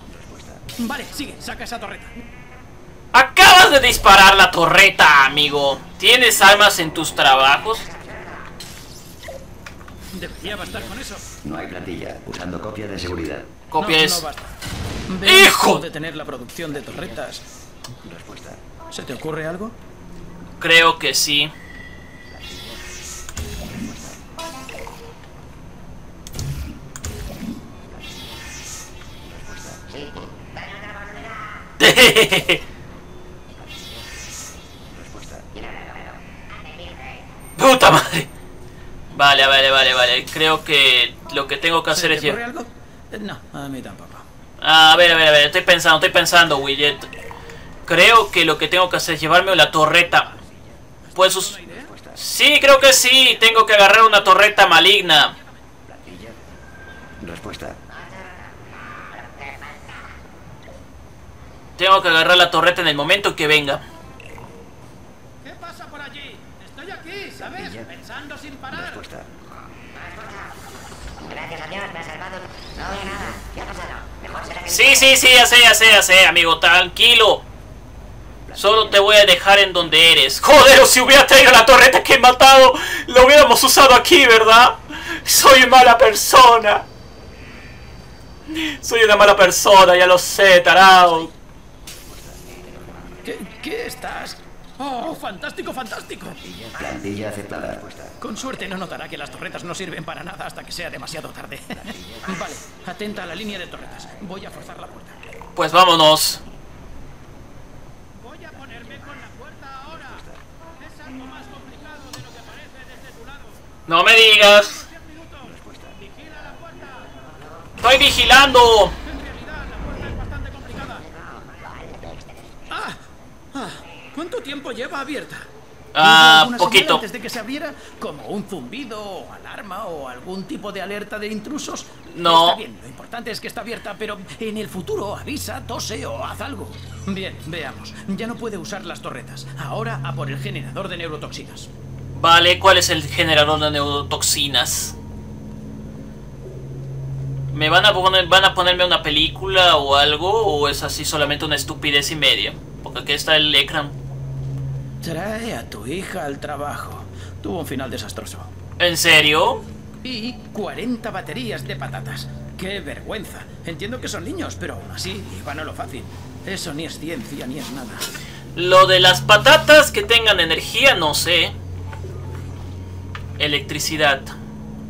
Vale, sigue, saca esa torreta. Acabas de disparar la torreta, amigo. ¿Tienes armas en tus trabajos? Debería bastar con eso. No hay plantilla. Usando copia de seguridad. Copias. No, no ¡hijo! Detener la producción de torretas. Respuesta. ¿Se te ocurre algo? Creo que sí. ¡Puta madre! Vale, vale, vale, vale. Creo que lo que tengo que hacer es llevar. No, a mí tampoco. A ver, a ver, a ver. Estoy pensando, estoy pensando, Willet. Creo que lo que tengo que hacer es llevarme la torreta. Pues sus... sí, creo que sí. Tengo que agarrar una torreta maligna. Respuesta. Tengo que agarrar la torreta en el momento que venga. ¿Qué pasa por allí? Estoy aquí, ¿sabes? Pensando sin parar. Respuesta. Gracias a Dios, me ha salvado. No veo nada. ¿Qué ha pasado? Mejor será que... Sí, sí, sí, ya sé, ya sé, ya sé, amigo. Tranquilo. Solo te voy a dejar en donde eres. Joder, si hubiera traído la torreta que he matado, lo hubiéramos usado aquí, ¿verdad? Soy mala persona. Soy una mala persona, ya lo sé, tarao. ¿Qué, ¿Qué estás? ¡Oh, fantástico, fantástico! Plantilla aceptada. Con suerte no notará que las torretas no sirven para nada hasta que sea demasiado tarde. Vale, atenta a la línea de torretas. Voy a forzar la puerta. Pues vámonos. Voy a ponerme con la puerta ahora. Es algo más complicado de lo que parece desde tu lado. ¡No me digas! Vigila la puerta. ¡Estoy vigilando! ¿Cuánto tiempo lleva abierta? Ah, poquito. Antes de que se abriera, como un zumbido, o alarma, o algún tipo de alerta de intrusos. No. Está bien, lo importante es que está abierta, pero en el futuro avisa, tose o haz algo. Bien, veamos. Ya no puede usar las torretas. Ahora a por el generador de neurotoxinas. Vale, ¿cuál es el generador de neurotoxinas? ¿Me van a poner, van a ponerme una película o algo? ¿O es así solamente una estupidez y media? Porque aquí está el ecran. Trae a tu hija al trabajo. Tuvo un final desastroso. ¿En serio? Y cuarenta baterías de patatas. ¡Qué vergüenza! Entiendo que son niños, pero aún así iban a lo fácil. Eso ni es ciencia ni es nada. Lo de las patatas que tengan energía, no sé. Electricidad.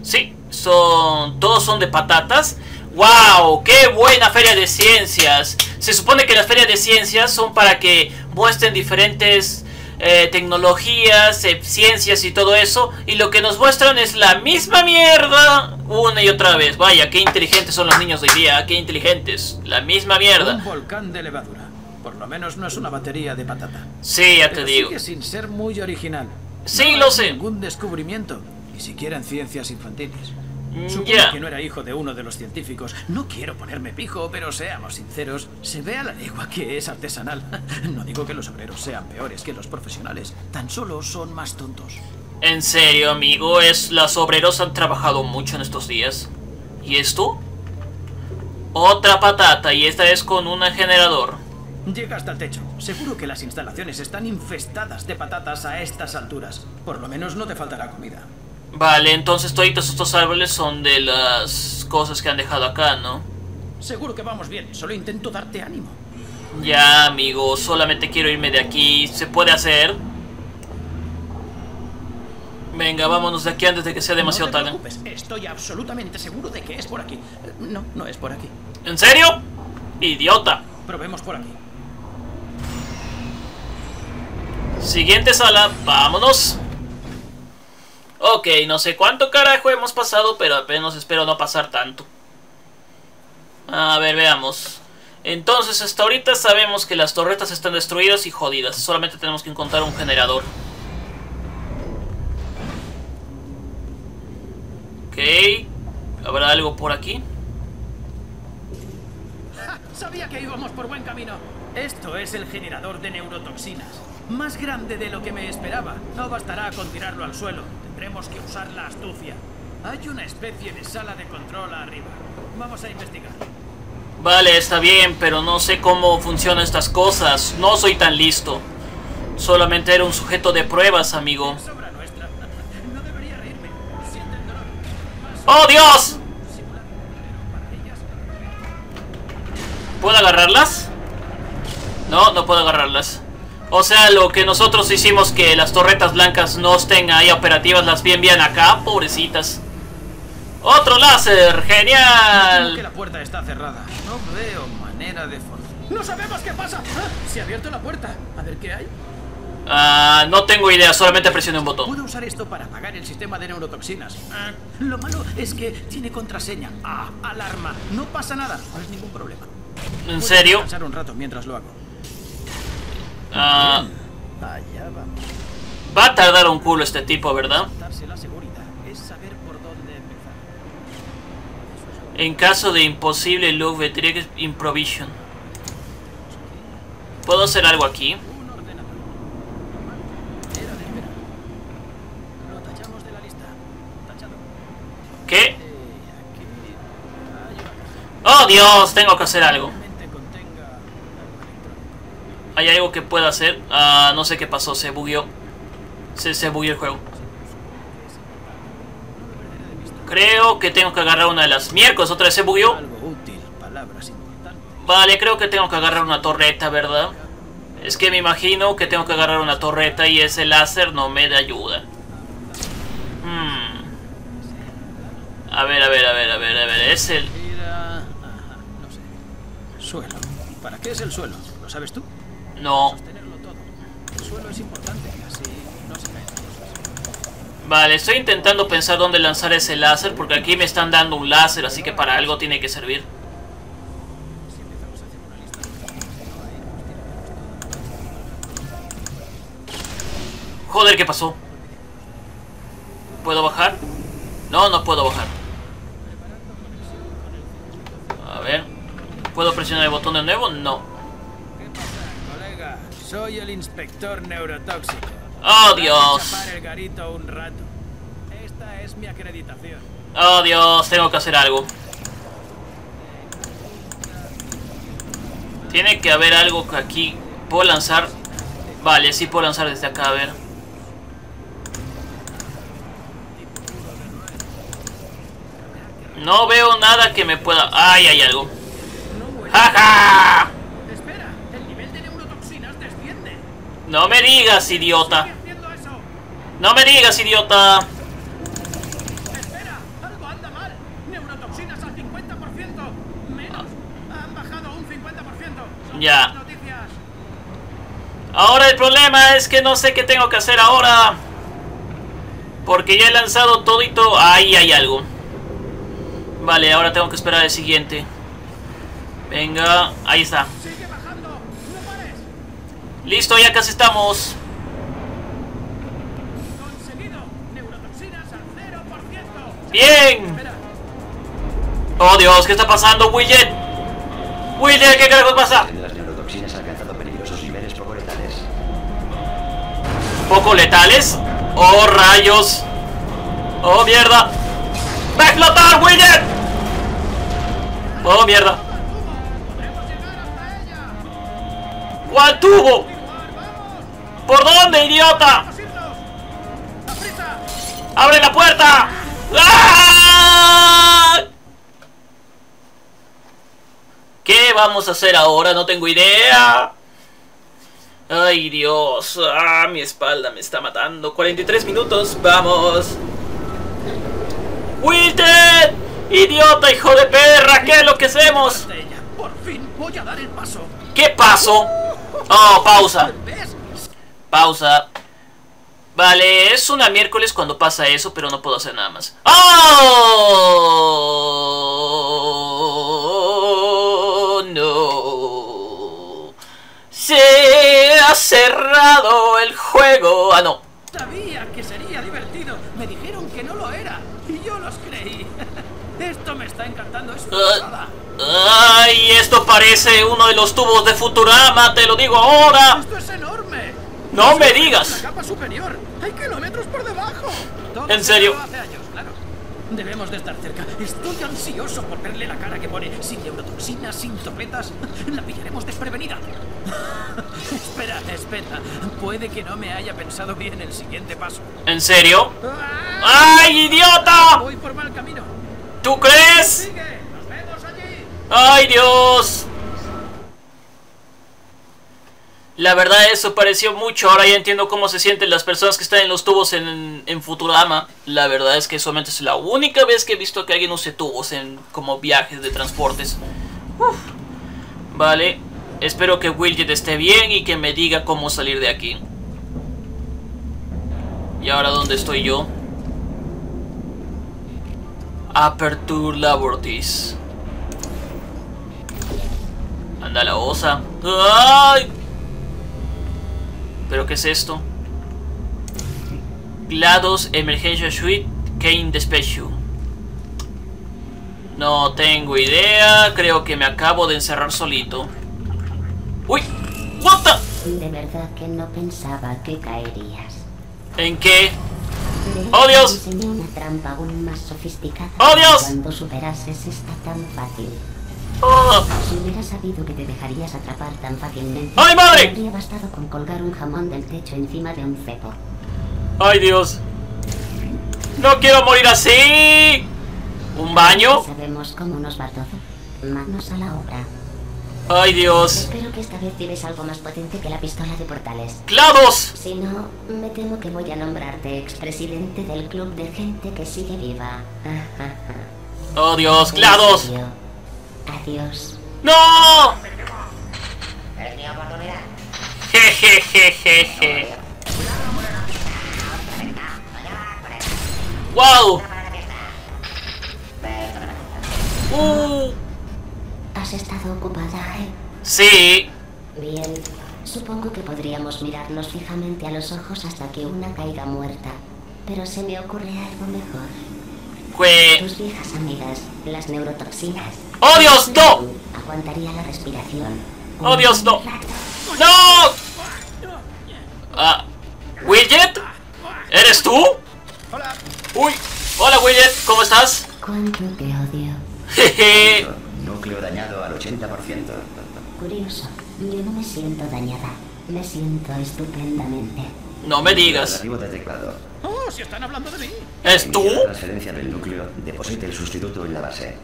Sí, son... todos son de patatas. ¡Wow! ¡Qué buena feria de ciencias! Se supone que las ferias de ciencias son para que muestren diferentes... Eh, tecnologías, eh, ciencias y todo eso. Y lo que nos muestran es la misma mierda una y otra vez. Vaya, qué inteligentes son los niños de hoy día. Qué inteligentes, la misma mierda. Un volcán de levadura. Por lo menos no es una batería de patata. Sí, ya te digo. Sigue sin ser muy original. Sí, lo sé. Ningún descubrimiento, ni siquiera en ciencias infantiles. Supongo que no era hijo de uno de los científicos. No quiero ponerme pijo, pero seamos sinceros. Se ve a la legua que es artesanal. No digo que los obreros sean peores que los profesionales. Tan solo son más tontos. En serio, amigo. Es, los obreros han trabajado mucho en estos días. ¿Y esto? Otra patata. Y esta es con un generador. Llega hasta el techo. Seguro que las instalaciones están infestadas de patatas a estas alturas. Por lo menos no te faltará comida. Vale, entonces todos estos árboles son de las cosas que han dejado acá, ¿no? Seguro que vamos bien, solo intento darte ánimo. Ya, amigo, solamente quiero irme de aquí. ¿Se puede hacer? Venga, vámonos de aquí antes de que sea demasiado tarde. No te preocupes, estoy absolutamente seguro de que es por aquí. No, no es por aquí. ¿En serio? ¡Idiota! Probemos por aquí. Siguiente sala, vámonos. Ok, no sé cuánto carajo hemos pasado, pero apenas espero no pasar tanto. A ver, veamos. Entonces, hasta ahorita sabemos que las torretas están destruidas y jodidas. Solamente tenemos que encontrar un generador. Ok. ¿Habrá algo por aquí? Ja, sabía que íbamos por buen camino. Esto es el generador de neurotoxinas. Más grande de lo que me esperaba. No bastará con tirarlo al suelo. Tendremos que usar la astucia. Hay una especie de sala de control arriba. Vamos a investigar. Vale, está bien, pero no sé cómo funcionan estas cosas. No soy tan listo. Solamente era un sujeto de pruebas, amigo. Sobra nuestra. No debería reírme. Siente el dolor. ¡Oh, Dios! ¿Puedo agarrarlas? No, no puedo agarrarlas. O sea, lo que nosotros hicimos que las torretas blancas no estén ahí operativas, las bien bien acá, pobrecitas. ¡Otro láser! ¡Genial! Que la puerta está cerrada. No veo manera de forzar. ¡No sabemos qué pasa! Ah, se ha abierto la puerta. A ver qué hay. Ah, no tengo idea, solamente presioné un botón. Puedo usar esto para apagar el sistema de neurotoxinas. Ah, lo malo es que tiene contraseña. Ah, alarma. No pasa nada. No es ningún problema. ¿En serio? Puedo pasar un rato mientras lo hago. Ah. Allá vamos. Va a tardar un culo este tipo, ¿verdad? La seguridad es saber por dónde empezar. En caso de imposible log de trick improvision. ¿Puedo hacer algo aquí? ¿Qué? ¡Oh, Dios! Tengo que hacer algo. ¿Hay algo que pueda hacer? Ah, no sé qué pasó, se bugueó. Se, se bugueó el juego. Creo que tengo que agarrar una de las miércoles. Otra vez se bugueó. Vale, creo que tengo que agarrar una torreta, ¿verdad? Es que me imagino que tengo que agarrar una torreta y ese láser no me da ayuda. Hmm. A ver, a ver, a ver, a ver, a ver. Es el... Suelo. ¿Para qué es el suelo? ¿Lo sabes tú? No. Vale, estoy intentando pensar dónde lanzar ese láser, porque aquí me están dando un láser, así que para algo tiene que servir. Joder, ¿qué pasó? ¿Puedo bajar? No, no puedo bajar. A ver. ¿Puedo presionar el botón de nuevo? No. Soy el inspector neurotóxico. ¡Oh, Dios! Esta es mi acreditación. ¡Oh, Dios! Tengo que hacer algo. Tiene que haber algo que aquí... ¿Puedo lanzar? Vale, sí puedo lanzar desde acá, a ver. No veo nada que me pueda... ¡Ay, hay algo! ¡Ja, ja! No me digas, idiota. No me digas, idiota. Espera, algo anda mal. Neurotoxinas al cincuenta por ciento. Menos. Han bajado un cincuenta por ciento. Ya. Ahora el problema es que no sé qué tengo que hacer ahora. Porque ya he lanzado todo y todo. Ahí hay algo. Vale, ahora tengo que esperar el siguiente. Venga, ahí está. Listo, ya casi estamos. Conseguido. Neurotoxinas al cero por ciento. Bien. Oh, Dios, ¿qué está pasando, Wheatley? Wheatley, ¿qué carajos pasa? Las neurotoxinas han alcanzado peligrosos niveles poco letales. ¿Poco letales? Oh, rayos. Oh, mierda. ¡Va a explotar, Wheatley! Oh, mierda. ¿Cuál tubo? ¿Por dónde, idiota? ¡Abre la puerta! ¡Ah! ¿Qué vamos a hacer ahora? No tengo idea. Ay, Dios. Ah, mi espalda me está matando. cuarenta y tres minutos. Vamos. ¡Wilted! ¡Idiota, hijo de perra! ¿Qué es lo que hacemos? Por fin voy a dar el paso. ¿Qué paso? Oh, pausa. Pausa. Vale, es una miércoles cuando pasa eso, pero no puedo hacer nada más. ¡Oh! No. Se ha cerrado el juego. Ah, no. Sabía que sería divertido. Me dijeron que no lo era. Y yo los creí. Esto me está encantando. Es una pasada. Ay, esto parece uno de los tubos de Futurama, te lo digo ahora. Esto es enorme. No me digas. La capa superior. Hay kilómetros por debajo. En serio. Debemos de estar cerca. Estoy ansioso por verle la cara que pone. Sin neurotoxinas, sin torretas, la pillaremos desprevenida. Espera, espera. Puede que no me haya pensado bien el siguiente paso. ¿En serio? ¡Ay, idiota! Voy por mal camino. ¿Tú crees? ¡Ay, Dios! La verdad, eso pareció mucho. Ahora ya entiendo cómo se sienten las personas que están en los tubos en, en Futurama. La verdad es que solamente es la única vez que he visto que alguien use tubos en como viajes de transportes. Uf. Vale. Espero que Wheatley esté bien y que me diga cómo salir de aquí. ¿Y ahora dónde estoy yo? Aperture Laboratories. Anda la osa. ¡Ay! ¿Pero qué es esto? GLaDOS Emergencia Suite Kane Despecho. No tengo idea. Creo que me acabo de encerrar solito. ¡Uy! ¡What the! De verdad que no pensaba que caerías. ¿En qué? ¡Oh, Dios! Te enseñé una trampa aún más sofisticada. ¡Oh, Dios! Cuando superases esta tan fácil. Oh. Si hubiera sabido que te dejarías atrapar tan fácilmente. ¡Ay, madre! Habría bastado con colgar un jamón del techo encima de un cepo. ¡Ay, Dios! ¡No quiero morir así! ¿Un baño? Sabemos cómo nos va todo. Manos a la obra. ¡Ay, Dios! Espero que esta vez tienes algo más potente que la pistola de portales. ¡GLaDOS! Si no, me temo que voy a nombrarte expresidente del club de gente que sigue viva. ¡Oh, Dios! ¡GLaDOS! Adiós. ¡No! Jejejeje. ¡Wow! Uh. ¿Has estado ocupada, eh? Sí. Bien. Supongo que podríamos mirarnos fijamente a los ojos hasta que una caiga muerta. Pero se me ocurre algo mejor. ¿Qué? Tus viejas amigas, las neurotoxinas. ¡Oh, Dios, no! Aguantaría la respiración. ¡Oh, Dios, no! ¡No! Ah, ¿Widget? ¿Eres tú? Hola. Uy, hola, Widget, ¿cómo estás? ¿Cuánto te odio? Jeje. Núcleo dañado al ochenta por ciento. Curioso, yo no me siento dañada. Me siento estupendamente. No me digas. ¡Oh, si están hablando de mí! ¿Es tú? La transferencia del núcleo. Deposite el sustituto en la base.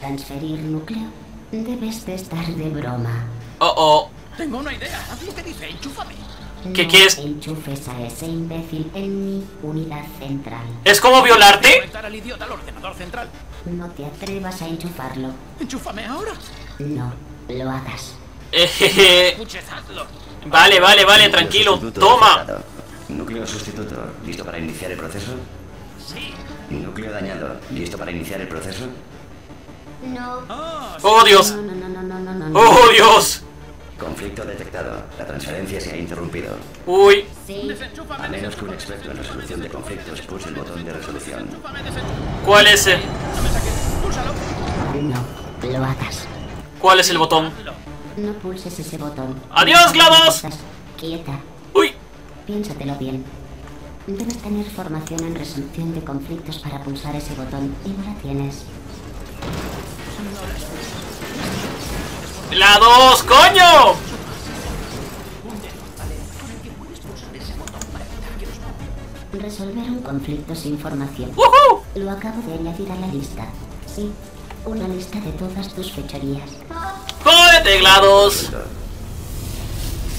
Transferir núcleo. Debes de estar de broma. Oh, oh. Tengo una idea. Haz lo que dice, enchúfame. ¿Qué no quieres? Enchufes a ese imbécil en mi unidad central. ¿Es como violarte? Al idiota al ordenador central. No te atrevas a enchufarlo. ¿Enchúfame ahora? No, lo hagas. Ejeje. Vale, vale, vale, tranquilo. Toma. Núcleo sustituto. ¿Listo para iniciar el proceso? Sí. Núcleo dañado. ¿Listo para iniciar el proceso? No. ¡Oh, Dios! No, no, no, no, no, no, no. ¡Oh, Dios! Conflicto detectado. La transferencia se ha interrumpido. ¡Uy! Sí. A menos que un experto en resolución de conflictos pulse el botón de resolución. ¿Cuál es el...? No, lo hagas. ¿Cuál es el botón? No pulses ese botón. ¡Adiós, GLaDOS! Quieta. ¡Uy! Piénsatelo bien. Debes tener formación en resolución de conflictos para pulsar ese botón y no la tienes. ¡GLaDOS, coño! Resolver un conflicto sin formación. ¡Woohoo! Lo acabo de añadir a la lista. Sí, una lista de todas tus fechorías. ¡Jódete, GLaDOS!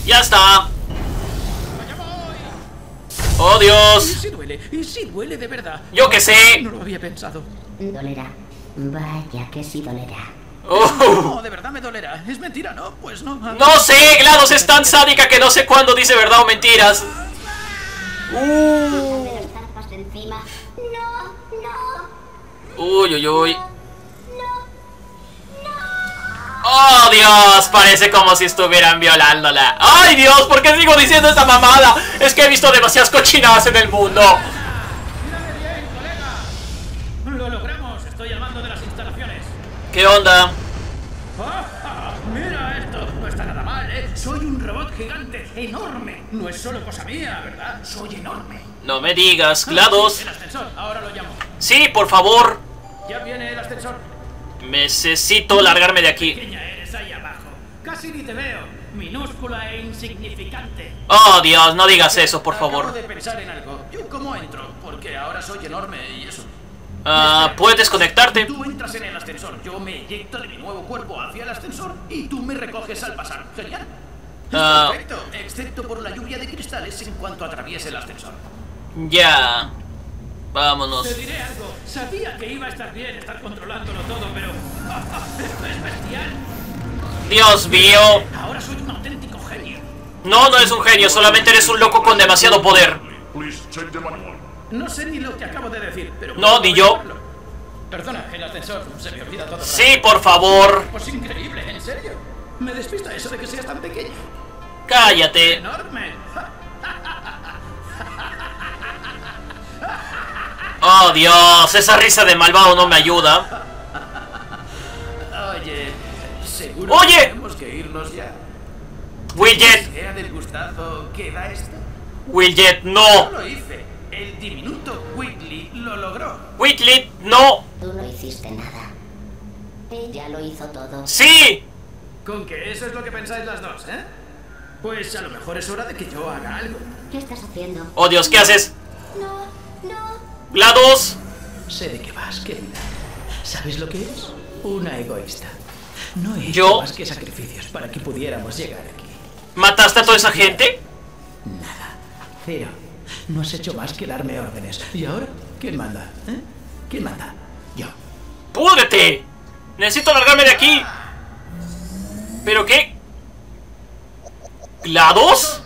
¡Ya está! ¡Oh, Dios! Y si duele, y si duele de verdad. ¡Yo qué sé! No lo había pensado. Dolerá. Vaya que sí dolerá. Oh. No, de verdad me dolerá. Es mentira, ¿no? Pues no. No sé, GLaDOS es tan sádica que no sé cuándo dice verdad o mentiras. Uh. Uy, uy, uy. Oh, Dios, parece como si estuvieran violándola. Ay, Dios, ¿por qué sigo diciendo esa mamada? Es que he visto demasiadas cochinadas en el mundo. ¿Qué onda? Oh, mira esto, no está nada mal, ¿eh? Soy un robot gigante, enorme. No es solo cosa mía, ¿verdad? Soy enorme. No me digas, GLaDOS. El ascensor, ahora lo llamo. Sí, por favor. Ya viene el ascensor. Necesito largarme de aquí. Qué pequeña eres ahí abajo. Casi ni te veo. Minúscula e insignificante. Oh, Dios, no digas eso, por favor. Acabo de pensar en algo. ¿Yo cómo entro? Porque ahora soy enorme y eso. Uh, puedes desconectarte. Tú entras en el ascensor, yo me eyecto de mi nuevo cuerpo hacia el ascensor y tú me recoges al pasar. Genial. Uh, Perfecto, excepto por la lluvia de cristales en cuanto atraviese el ascensor. Ya. Yeah. Vámonos. Te diré algo. Sabía que iba a estar bien estar controlándolo todo, pero esto es bestial. Dios mío. Ahora soy un auténtico genio. No, no es un genio, solamente eres un loco con demasiado poder. No sé ni lo que acabo de decir, pero... No, ni yo. Perdona, el ascensor se me olvida todo. Sí, por favor. Pues increíble, en serio. Me despista eso de que seas tan pequeño. Cállate. Enorme. Oh, Dios, esa risa de malvado no me ayuda. Oye, seguro Oye. que tenemos que irnos ya. Widget. ¿Del gustazo que da esto? Widget, no. Yo lo hice. El diminuto Wheatley lo logró. Wheatley, no. Tú no hiciste nada. Ella lo hizo todo. ¡Sí! Con que eso es lo que pensáis las dos, ¿eh? Pues a lo mejor es hora de que yo haga algo. ¿Qué estás haciendo? Oh, Dios, ¿qué no. haces? No, no. GLaDOS. Sé de qué vas, querida. ¿Sabes lo que eres? Una egoísta. No he hecho ¿Yo? más que sacrificios para que pudiéramos llegar aquí. ¿Mataste a toda esa gente? Nada. Cero. No has hecho más que darme órdenes. ¿Y ahora? ¿Quién manda? ¿Eh? ¿Quién manda? Yo. ¡Púdrete! Necesito largarme de aquí. ¿Pero qué? ¿GLaDOS?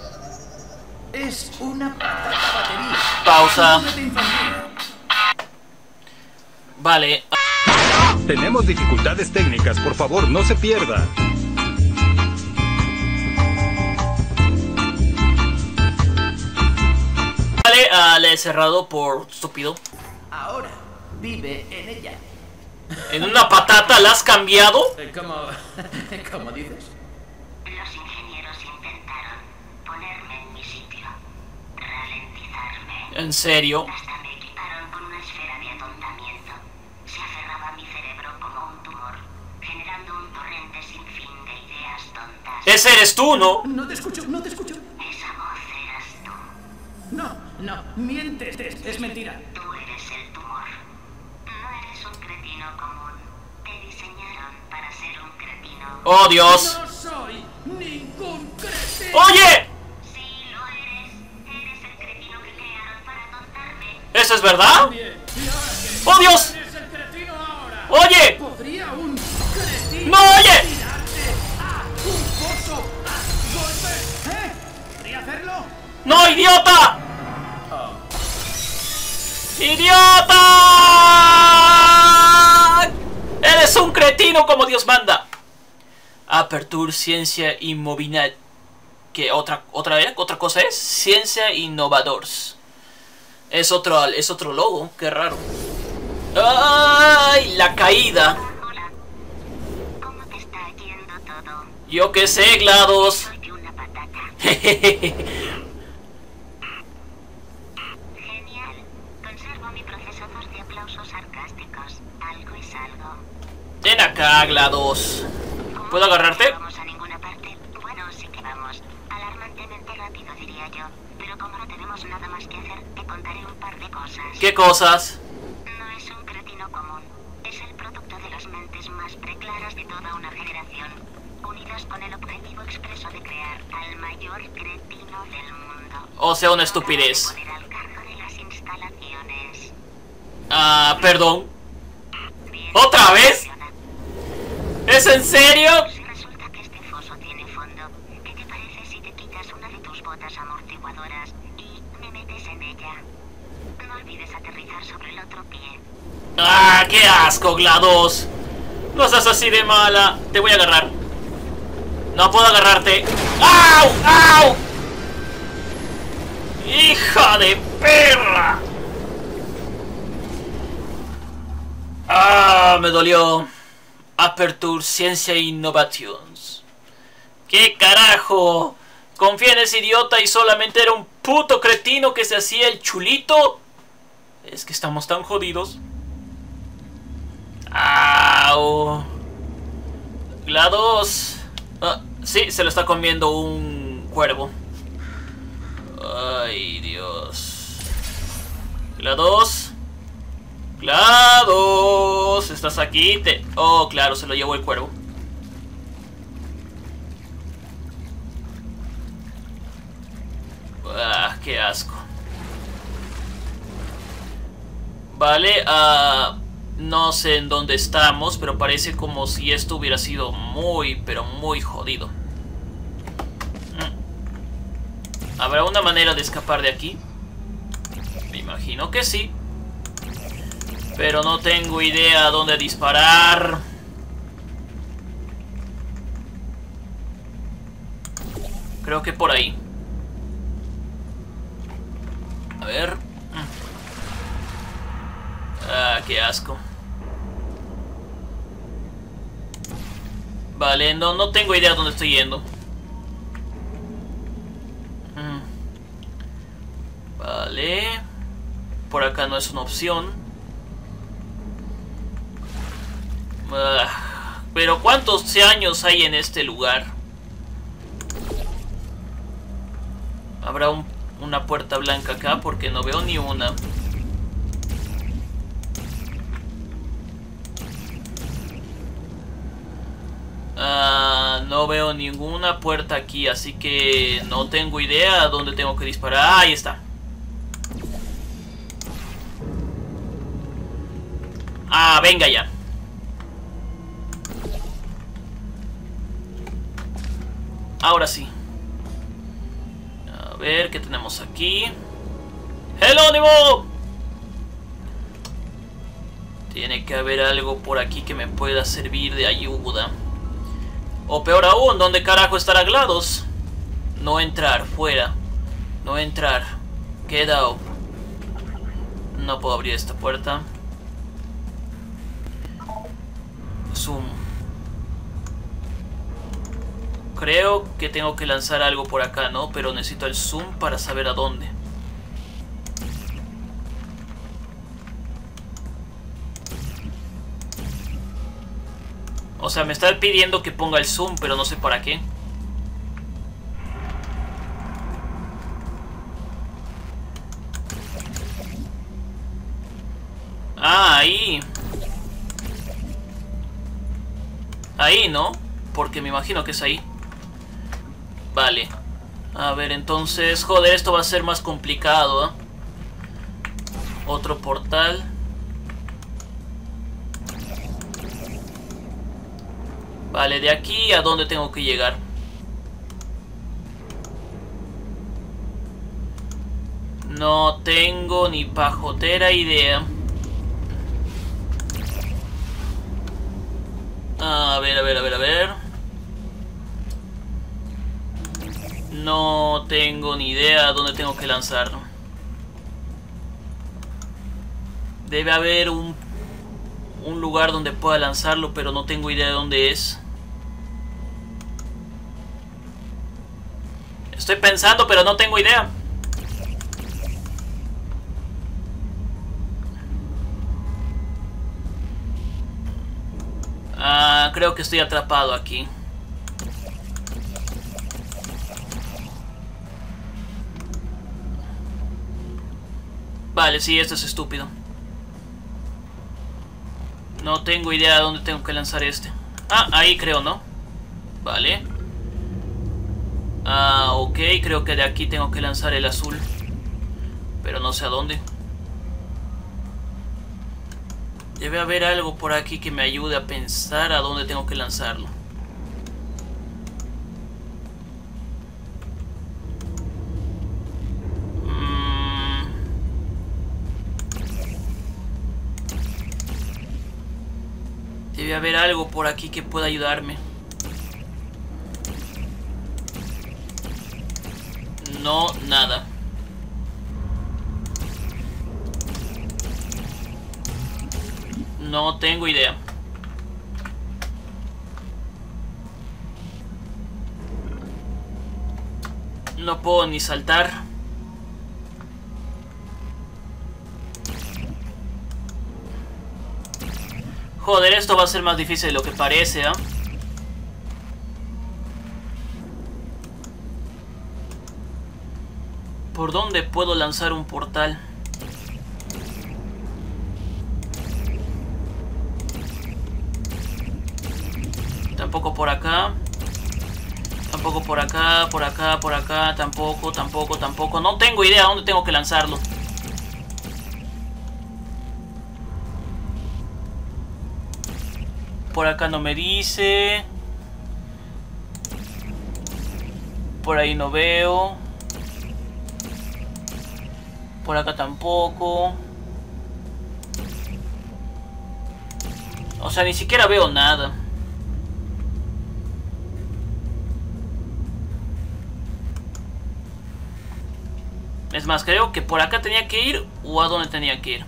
Es una batería. Pausa. Vale. Tenemos dificultades técnicas, por favor, no se pierda. Vale, uh, le he cerrado por estúpido. Ahora vive en ella. ¿En una patata la has cambiado? ¿Cómo, cómo dices? Los ingenieros intentaron ponerme en mi sitio, ralentizarme. ¿En serio? Ese eres tú, ¿no? No te escucho, no te escucho. Esa voz eras tú. No, no, mientes, es, es mentira. Tú eres el tumor. No eres un cretino común. Te diseñaron para ser un cretino. ¡Oh, Dios! No soy ningún cretino. ¡Oye! Sí, lo eres. Eres el cretino que crearon para tontarme. ¿Eso es verdad? ¡Oh, Dios! ¡Eres el cretino ahora! ¡Oye! ¿Podría un cretino? ¡No, oye! ¡No, idiota! Oh. ¡Idiota! ¡Eres un cretino como Dios manda! Aperture Ciencia Inmovinat. ¿Qué? ¿Otra, otra vez? ¿Otra cosa es? Ciencia Innovadors. Es otro, es otro logo. Qué raro. ¡Ay! La caída. Hola. ¿Cómo te está yendo todo? Yo qué sé, GLaDOS. Soy una patata. Jejeje. Ven acá, GLaDOS. ¿Puedo agarrarte? No vamos a ninguna parte. Bueno, sí que vamos. Alarmantemente rápido, diría yo. Pero como no tenemos nada más que hacer, te contaré un par de cosas. ¿Qué cosas? No es un cretino común. Es el producto de las mentes más preclaras de toda una generación, unidas con el objetivo expreso de crear al mayor cretino del mundo. O sea, una estupidez. Al cargo de las instalaciones. Ah, perdón. Bien. ¿Otra vez? ¿Es en serio? Resulta que este foso tiene fondo. ¿Qué te parece si te quitas una de tus botas amortiguadoras y me metes en ella? No olvides aterrizar sobre el otro pie. ¡Ah, qué asco, GLaDOS! No seas así de mala. Te voy a agarrar. No puedo agarrarte. ¡Au! ¡Au! ¡Hija de perra! ¡Ah, me dolió! Aperture Ciencia Innovations. ¿Qué carajo? ¿Confía en ese idiota y solamente era un puto cretino que se hacía el chulito? Es que estamos tan jodidos. ¡Au! GLaDOS. Ah, sí, se lo está comiendo un cuervo. Ay, Dios. GLaDOS. GLaDOS, estás aquí. Te... Oh, claro, se lo llevó el cuervo. Ah, qué asco. Vale, ah, no sé en dónde estamos, pero parece como si esto hubiera sido muy, pero muy jodido. ¿Habrá una manera de escapar de aquí? Me imagino que sí. Pero no tengo idea a dónde disparar. Creo que por ahí. A ver. Ah, qué asco. Vale, no, no tengo idea a dónde estoy yendo. Vale. Por acá no es una opción. Uh, pero ¿cuántos años hay en este lugar? Habrá un, una puerta blanca acá porque no veo ni una. Uh, no veo ninguna puerta aquí, así que no tengo idea dónde tengo que disparar. Ah, ahí está. Ah, venga ya. Ahora sí. A ver, ¿qué tenemos aquí? ¡Jerónimo! Tiene que haber algo por aquí que me pueda servir de ayuda. O peor aún, ¿dónde carajo estará GLaDOS? No entrar, fuera. No entrar. Get out. No puedo abrir esta puerta. Zoom. Creo que tengo que lanzar algo por acá, ¿no? Pero necesito el zoom para saber a dónde. O sea, me está pidiendo que ponga el zoom, pero no sé para qué. Ah, ahí. Ahí, ¿no? Porque me imagino que es ahí. Vale. A ver, entonces... Joder, esto va a ser más complicado, ¿eh? Otro portal. Vale, de aquí a dónde tengo que llegar. No tengo ni pajotera idea. A ver, a ver, a ver, a ver. No tengo ni idea dónde tengo que lanzarlo. Debe haber un, un lugar donde pueda lanzarlo, pero no tengo idea de dónde es. Estoy pensando, pero no tengo idea. Ah, creo que estoy atrapado aquí. Vale, sí, esto es estúpido. No tengo idea de dónde tengo que lanzar este. Ah, ahí creo, ¿no? Vale. Ah, ok, creo que de aquí tengo que lanzar el azul. Pero no sé a dónde. Debe haber algo por aquí que me ayude a pensar a dónde tengo que lanzarlo. Debe haber algo por aquí que pueda ayudarme. No, nada. No tengo idea. No puedo ni saltar. Joder, esto va a ser más difícil de lo que parece, ¿eh? ¿Por dónde puedo lanzar un portal? acá, por acá, por acá. Tampoco, tampoco, tampoco. No tengo idea dónde tengo que lanzarlo. Por acá no me dice. Por ahí no veo. Por acá tampoco. O sea, ni siquiera veo nada. Es más, creo que por acá tenía que ir o a dónde tenía que ir.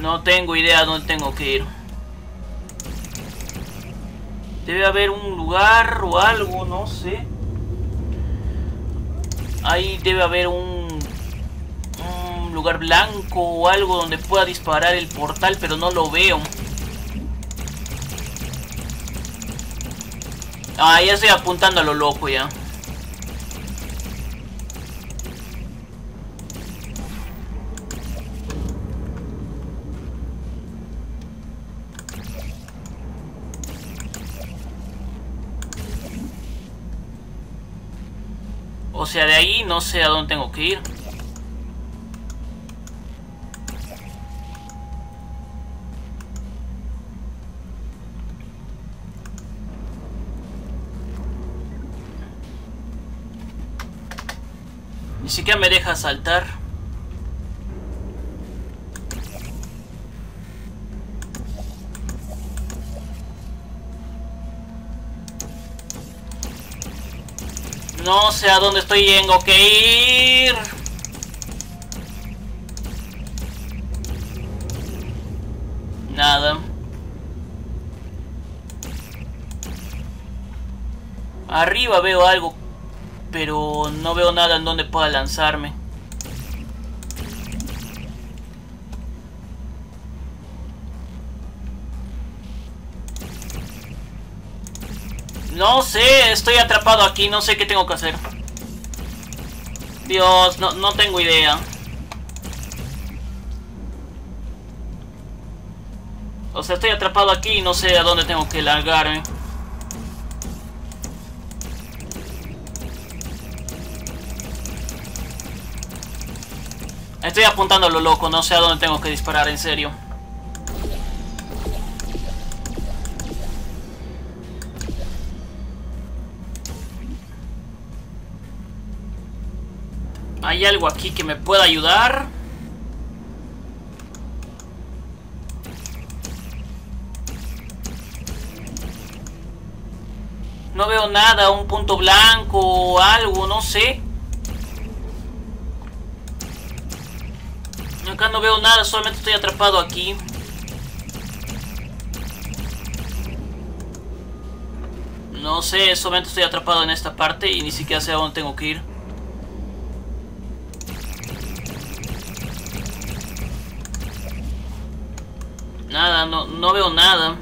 No tengo idea dónde tengo que ir. Debe haber un lugar o algo, no sé. Ahí debe haber un, un lugar blanco o algo donde pueda disparar el portal, pero no lo veo. Ah, ya estoy apuntando a lo loco ya. O sea, de ahí no sé a dónde tengo que ir. Ni siquiera me deja saltar. No sé a dónde estoy yendo, que ir. Nada. Arriba veo algo, pero no veo nada en donde pueda lanzarme. No sé, estoy atrapado aquí, no sé qué tengo que hacer. Dios, no, no tengo idea. O sea, estoy atrapado aquí y no sé a dónde tengo que largarme. Estoy apuntando a lo loco, no sé a dónde tengo que disparar, en serio. ¿Hay algo aquí que me pueda ayudar? No veo nada, un punto blanco o algo, no sé. Acá no veo nada, solamente estoy atrapado aquí. No sé, solamente estoy atrapado en esta parte y ni siquiera sé a dónde tengo que ir. Nada, no, no veo nada.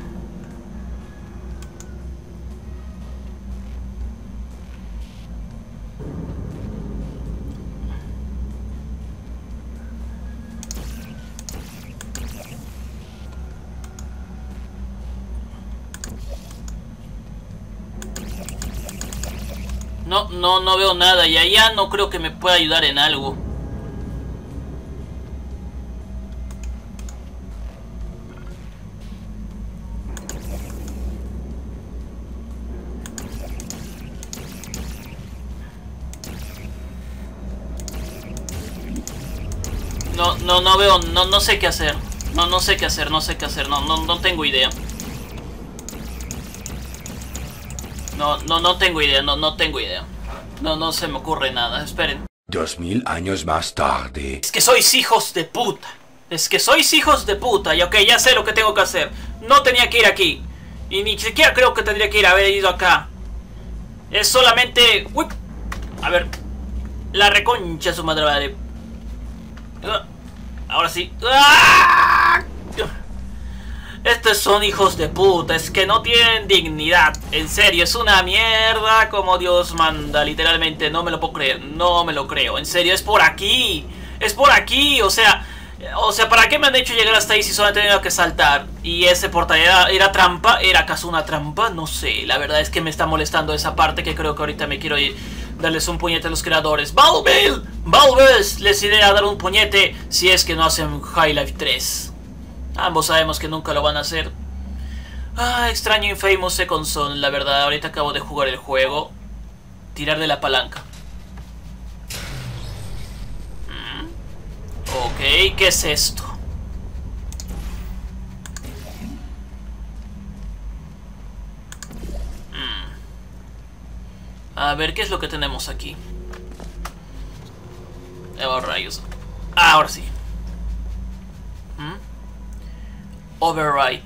No, no, no veo nada. Y allá no creo que me pueda ayudar en algo. No, no, no veo, no, no sé qué hacer. No, no sé qué hacer, no sé qué hacer, no, no, no tengo idea. No, no, no tengo idea, no, no tengo idea. No, no se me ocurre nada, esperen. Dos mil años más tarde. Es que sois hijos de puta. Es que sois hijos de puta, y ok, ya sé lo que tengo que hacer. No tenía que ir aquí. Y ni siquiera creo que tendría que ir, haber ido acá. Es solamente... Uy, a ver. La reconcha su madre madre. Ahora sí. Estos son hijos de puta. Es que no tienen dignidad. En serio, es una mierda como Dios manda. Literalmente, no me lo puedo creer. No me lo creo, en serio, es por aquí. Es por aquí, o sea, O sea, ¿para qué me han hecho llegar hasta ahí si solo han tenido que saltar? Y ese portal era, era trampa. ¿Era acaso una trampa? No sé. La verdad es que me está molestando esa parte, que creo que ahorita me quiero ir. Darles un puñete a los creadores. ¡Valve! ¡Valve! Les iré a dar un puñete si es que no hacen Half-Life tres. Ambos sabemos que nunca lo van a hacer. Ah, extraño Infamous Second Son. La verdad, ahorita acabo de jugar el juego. Tirar de la palanca. Ok, ¿qué es esto? Mm. A ver, ¿qué es lo que tenemos aquí? Oh, rayos. Ah, ahora sí. ¿Mm? Override.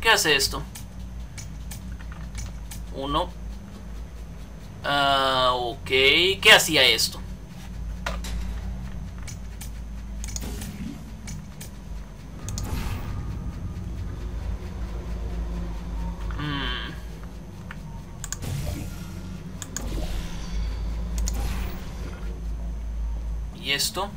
¿Qué hace esto? Uno. Ah, ok. ¿Qué hacía esto? ¿Y esto?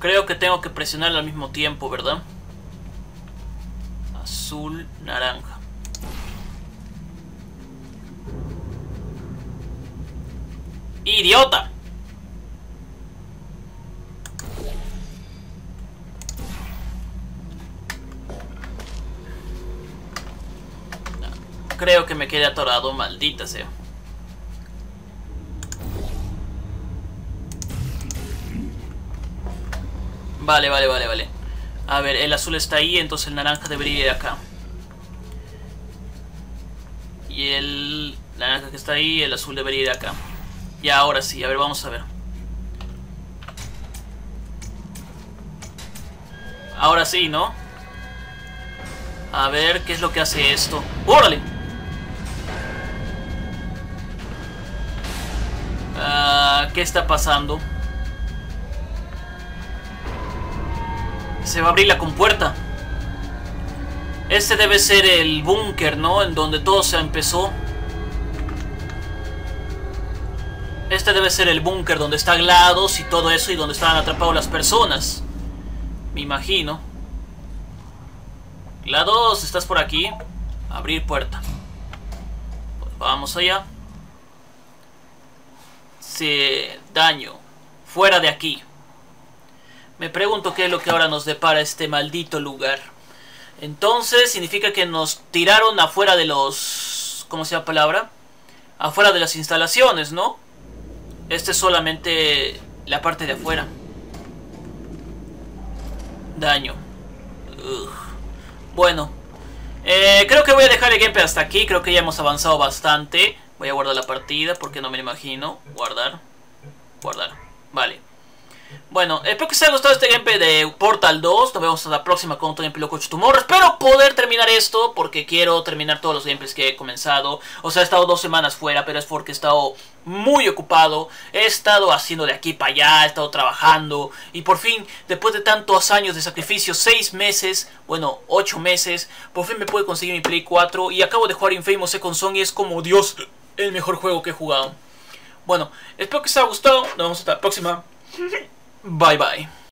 Creo que tengo que presionarlo al mismo tiempo, ¿verdad? Azul, naranja. ¡Idiota! Creo que me quedé atorado, maldita sea. Vale, vale, vale, vale. A ver, el azul está ahí, entonces el naranja debería ir acá. Y el naranja que está ahí, el azul debería ir acá. Y ahora sí, a ver, vamos a ver. Ahora sí, ¿no? A ver, ¿qué es lo que hace esto? ¡Órale! Uh, ¿Qué está pasando? Se va a abrir la compuerta. Este debe ser el búnker, ¿no? En donde todo se empezó. Este debe ser el búnker donde está GLaDOS y todo eso, y donde estaban atrapados las personas, me imagino. GLaDOS, ¿estás por aquí? Abrir puerta. Pues vamos allá. Sí, daño. Fuera de aquí. Me pregunto qué es lo que ahora nos depara este maldito lugar. Entonces, significa que nos tiraron afuera de los... ¿Cómo se llama la palabra? Afuera de las instalaciones, ¿no? Este es solamente la parte de afuera. Daño. Ugh. Bueno. Eh, creo que voy a dejar el gameplay hasta aquí. Creo que ya hemos avanzado bastante. Voy a guardar la partida porque no me lo imagino. Guardar. Guardar. Vale. Bueno, espero que os haya gustado este gameplay de Portal dos. Nos vemos a la próxima con otro gameplay loco de Tomorrow. Espero poder terminar esto porque quiero terminar todos los gameplays que he comenzado. O sea, he estado dos semanas fuera, pero es porque he estado muy ocupado. He estado haciendo de aquí para allá, he estado trabajando. Y por fin, después de tantos años de sacrificio, seis meses, bueno, ocho meses, por fin me pude conseguir mi Play cuatro. Y acabo de jugar Infamous Second Son y es como, Dios, el mejor juego que he jugado. Bueno, espero que os haya gustado. Nos vemos hasta la próxima. Bye bye.